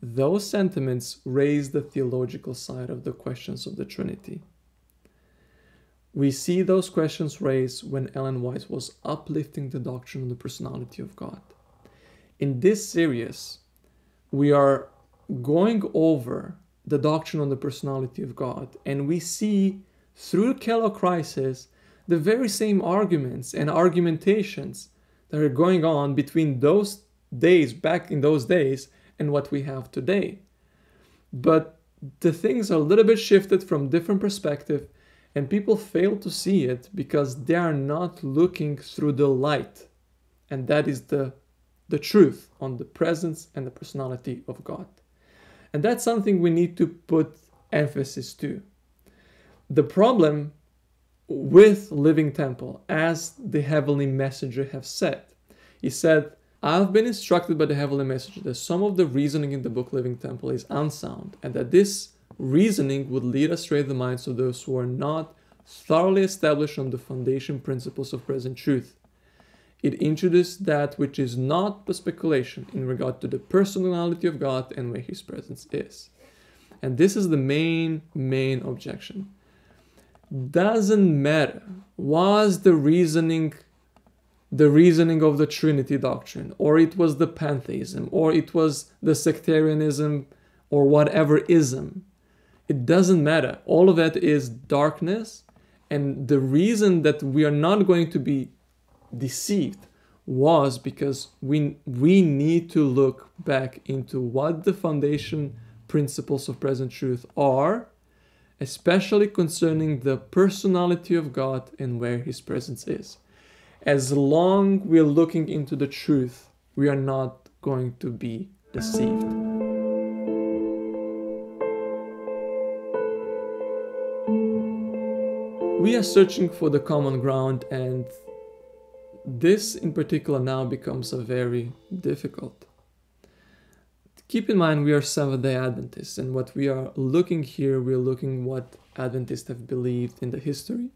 Those sentiments raise the theological side of the questions of the Trinity. We see those questions raised when Ellen White was uplifting the doctrine of the personality of God. In this series, we are going over the doctrine on the personality of God, and we see through Kellogg crisis the very same arguments and argumentations that are going on between those days, back in those days, and what we have today. But the things are a little bit shifted from different perspective, and people fail to see it because they are not looking through the light, and that is the the truth on the presence and the personality of God. And that's something we need to put emphasis to. The problem with Living Temple, as the heavenly messenger have said, he said, "I've been instructed by the heavenly messenger that some of the reasoning in the book Living Temple is unsound, and that this reasoning would lead astray the minds of those who are not thoroughly established on the foundation principles of present truth. It introduced that which is not but speculation in regard to the personality of God and where his presence is." And this is the main, main objection. Doesn't matter, was the reasoning the reasoning of the Trinity doctrine, or it was the pantheism, or it was the sectarianism, or whatever ism. It doesn't matter. All of that is darkness, and the reason that we are not going to be deceived was because we, we need to look back into what the foundation principles of present truth are, especially concerning the personality of God and where his presence is. As long as we're looking into the truth, we are not going to be deceived. We are searching for the common ground, and this in particular now becomes a very difficult. Keep in mind, we are Seventh-day Adventists, and what we are looking here, we're looking what Adventists have believed in the history.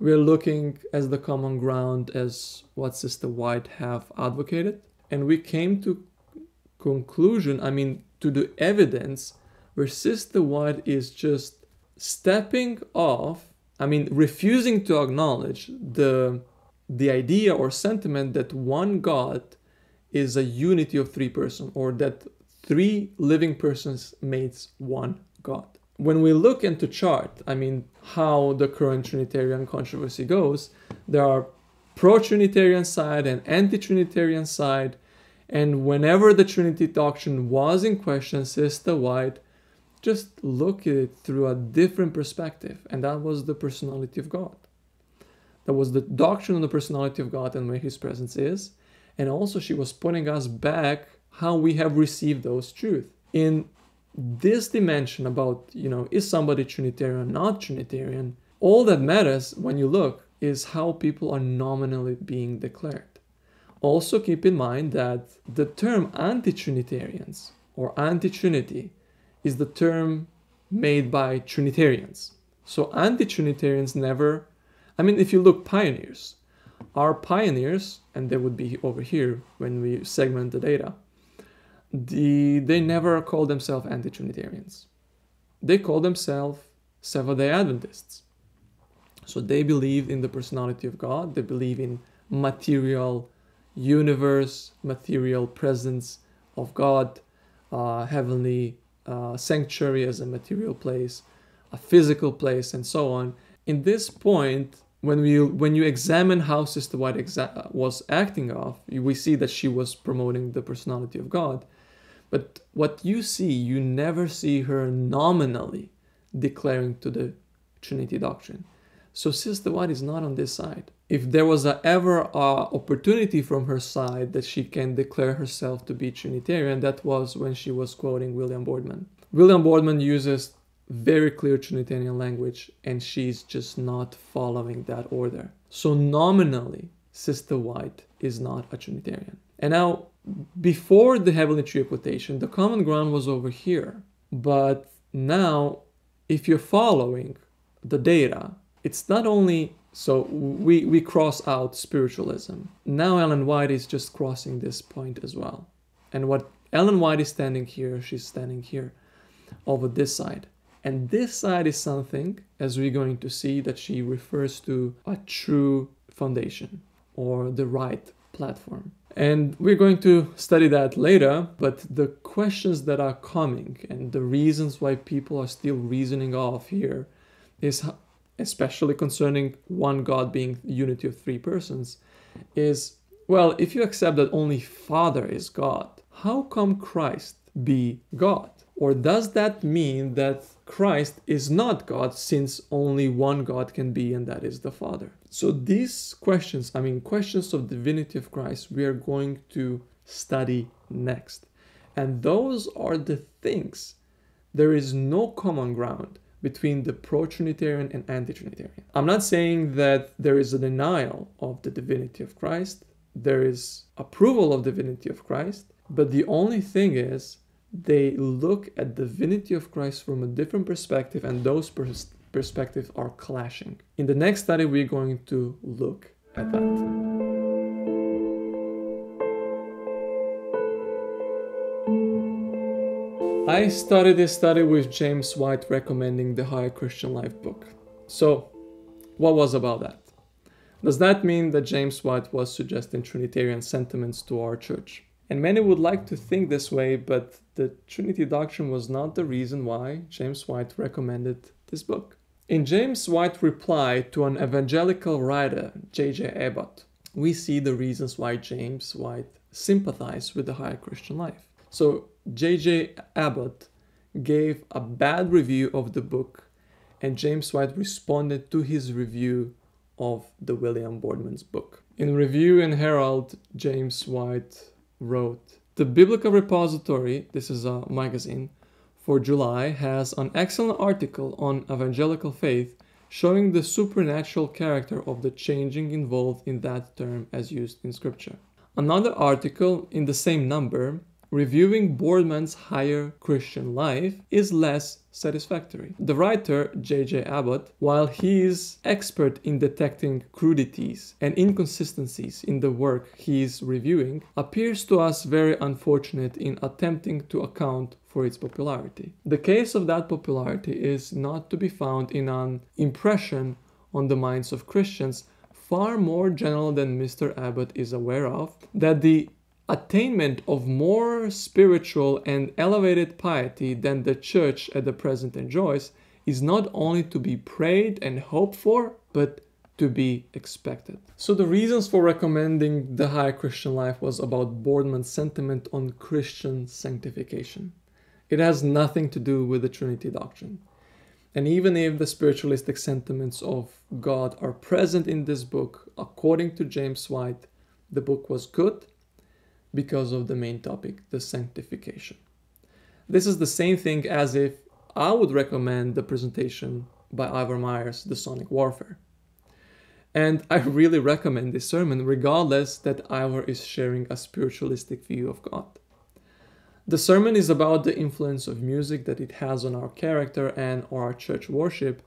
We're looking as the common ground as what Sister White have advocated. And we came to conclusion, I mean, to the evidence where Sister White is just stepping off, I mean, refusing to acknowledge the, the idea or sentiment that one God is a unity of three persons, or that three living persons makes one God. When we look into chart, I mean, how the current Trinitarian controversy goes, there are pro-Trinitarian side and anti-Trinitarian side. And whenever the Trinity doctrine was in question, Sister White just looked at it through a different perspective. And that was the personality of God. That was the doctrine of the personality of God and where his presence is. And also she was pointing us back how we have received those truths. In this dimension about, you know, is somebody Trinitarian, not Trinitarian, All that matters when you look is how people are nominally being declared. Also keep in mind that the term anti-Trinitarians or anti-Trinity is the term made by Trinitarians. So anti-Trinitarians never, I mean, if you look, pioneers are pioneers, and they would be over here when we segment the data, the, they never call themselves anti-Trinitarians. They call themselves Seventh-day Adventists. So they believe in the personality of God, they believe in material universe, material presence of God, uh, heavenly uh, sanctuary as a material place, a physical place, and so on. In this point, when we when you examine how Sister White exa was acting off, we see that she was promoting the personality of God. But what you see, you never see her nominally declaring to the Trinity doctrine. So Sister White is not on this side. If there was a, ever uh, opportunity from her side that she can declare herself to be Trinitarian, that was when she was quoting William Boardman. William Boardman uses very clear Trinitarian language, and she's just not following that order. So nominally, Sister White is not a Trinitarian. And now, before the Heavenly Trio quotation, the common ground was over here. But now, if you're following the data, it's not only, so we, we cross out spiritualism. Now Ellen White is just crossing this point as well. And what Ellen White is standing here, she's standing here over this side. And this side is something, as we're going to see, that she refers to a true foundation or the right platform. And we're going to study that later, but the questions that are coming and the reasons why people are still reasoning off here is, especially concerning one God being unity of three persons, is, well, if you accept that only Father is God, how come Christ be God? Or does that mean that Christ is not God, since only one God can be, and that is the Father? So these questions, I mean, questions of divinity of Christ, we are going to study next. And those are the things. There is no common ground between the pro-Trinitarian and anti-Trinitarian. I'm not saying that there is a denial of the divinity of Christ. There is approval of the divinity of Christ. But the only thing is, they look at the divinity of Christ from a different perspective, and those pers perspectives are clashing. In the next study, we're going to look at that. I started this study with James White recommending the Higher Christian Life book. So, what was about that? Does that mean that James White was suggesting Trinitarian sentiments to our church? And many would like to think this way, but the Trinity doctrine was not the reason why James White recommended this book. In James White's reply to an evangelical writer, J J Abbott, we see the reasons why James White sympathized with the Higher Christian Life. So, J J Abbott gave a bad review of the book, and James White responded to his review of the William Boardman's book. In Review and Herald, James White wrote, "The Biblical Repository," this is a magazine, "for July has an excellent article on evangelical faith showing the supernatural character of the changing involved in that term as used in Scripture. Another article in the same number, reviewing Boardman's Higher Christian Life, is less satisfactory. The writer, J J Abbott, while he is expert in detecting crudities and inconsistencies in the work he is reviewing, appears to us very unfortunate in attempting to account for its popularity. The case of that popularity is not to be found in an impression on the minds of Christians far more general than Mister Abbott is aware of, that the attainment of more spiritual and elevated piety than the church at the present enjoys is not only to be prayed and hoped for, but to be expected." So the reasons for recommending the Higher Christian Life was about Boardman's sentiment on Christian sanctification. It has nothing to do with the Trinity doctrine. And even if the spiritualistic sentiments of God are present in this book, according to James White, the book was good because of the main topic, the sanctification. This is the same thing as if I would recommend the presentation by Ivor Myers, The Sonic Warfare. And I really recommend this sermon, regardless that Ivor is sharing a spiritualistic view of God. The sermon is about the influence of music that it has on our character and our church worship,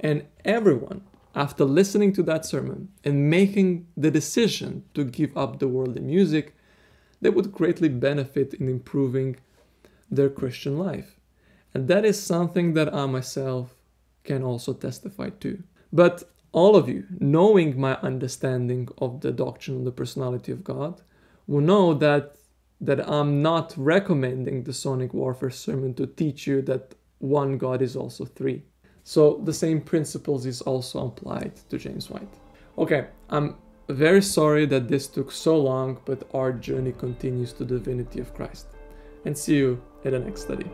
and everyone, after listening to that sermon and making the decision to give up the worldly music, they would greatly benefit in improving their Christian life. And that is something that I myself can also testify to. But all of you, knowing my understanding of the doctrine of the personality of God, will know that that I'm not recommending the Sonic Warfare sermon to teach you that one God is also three. So the same principles is also applied to James White. Okay, I'm very sorry that this took so long, but our journey continues to the divinity of Christ. And see you at the next study.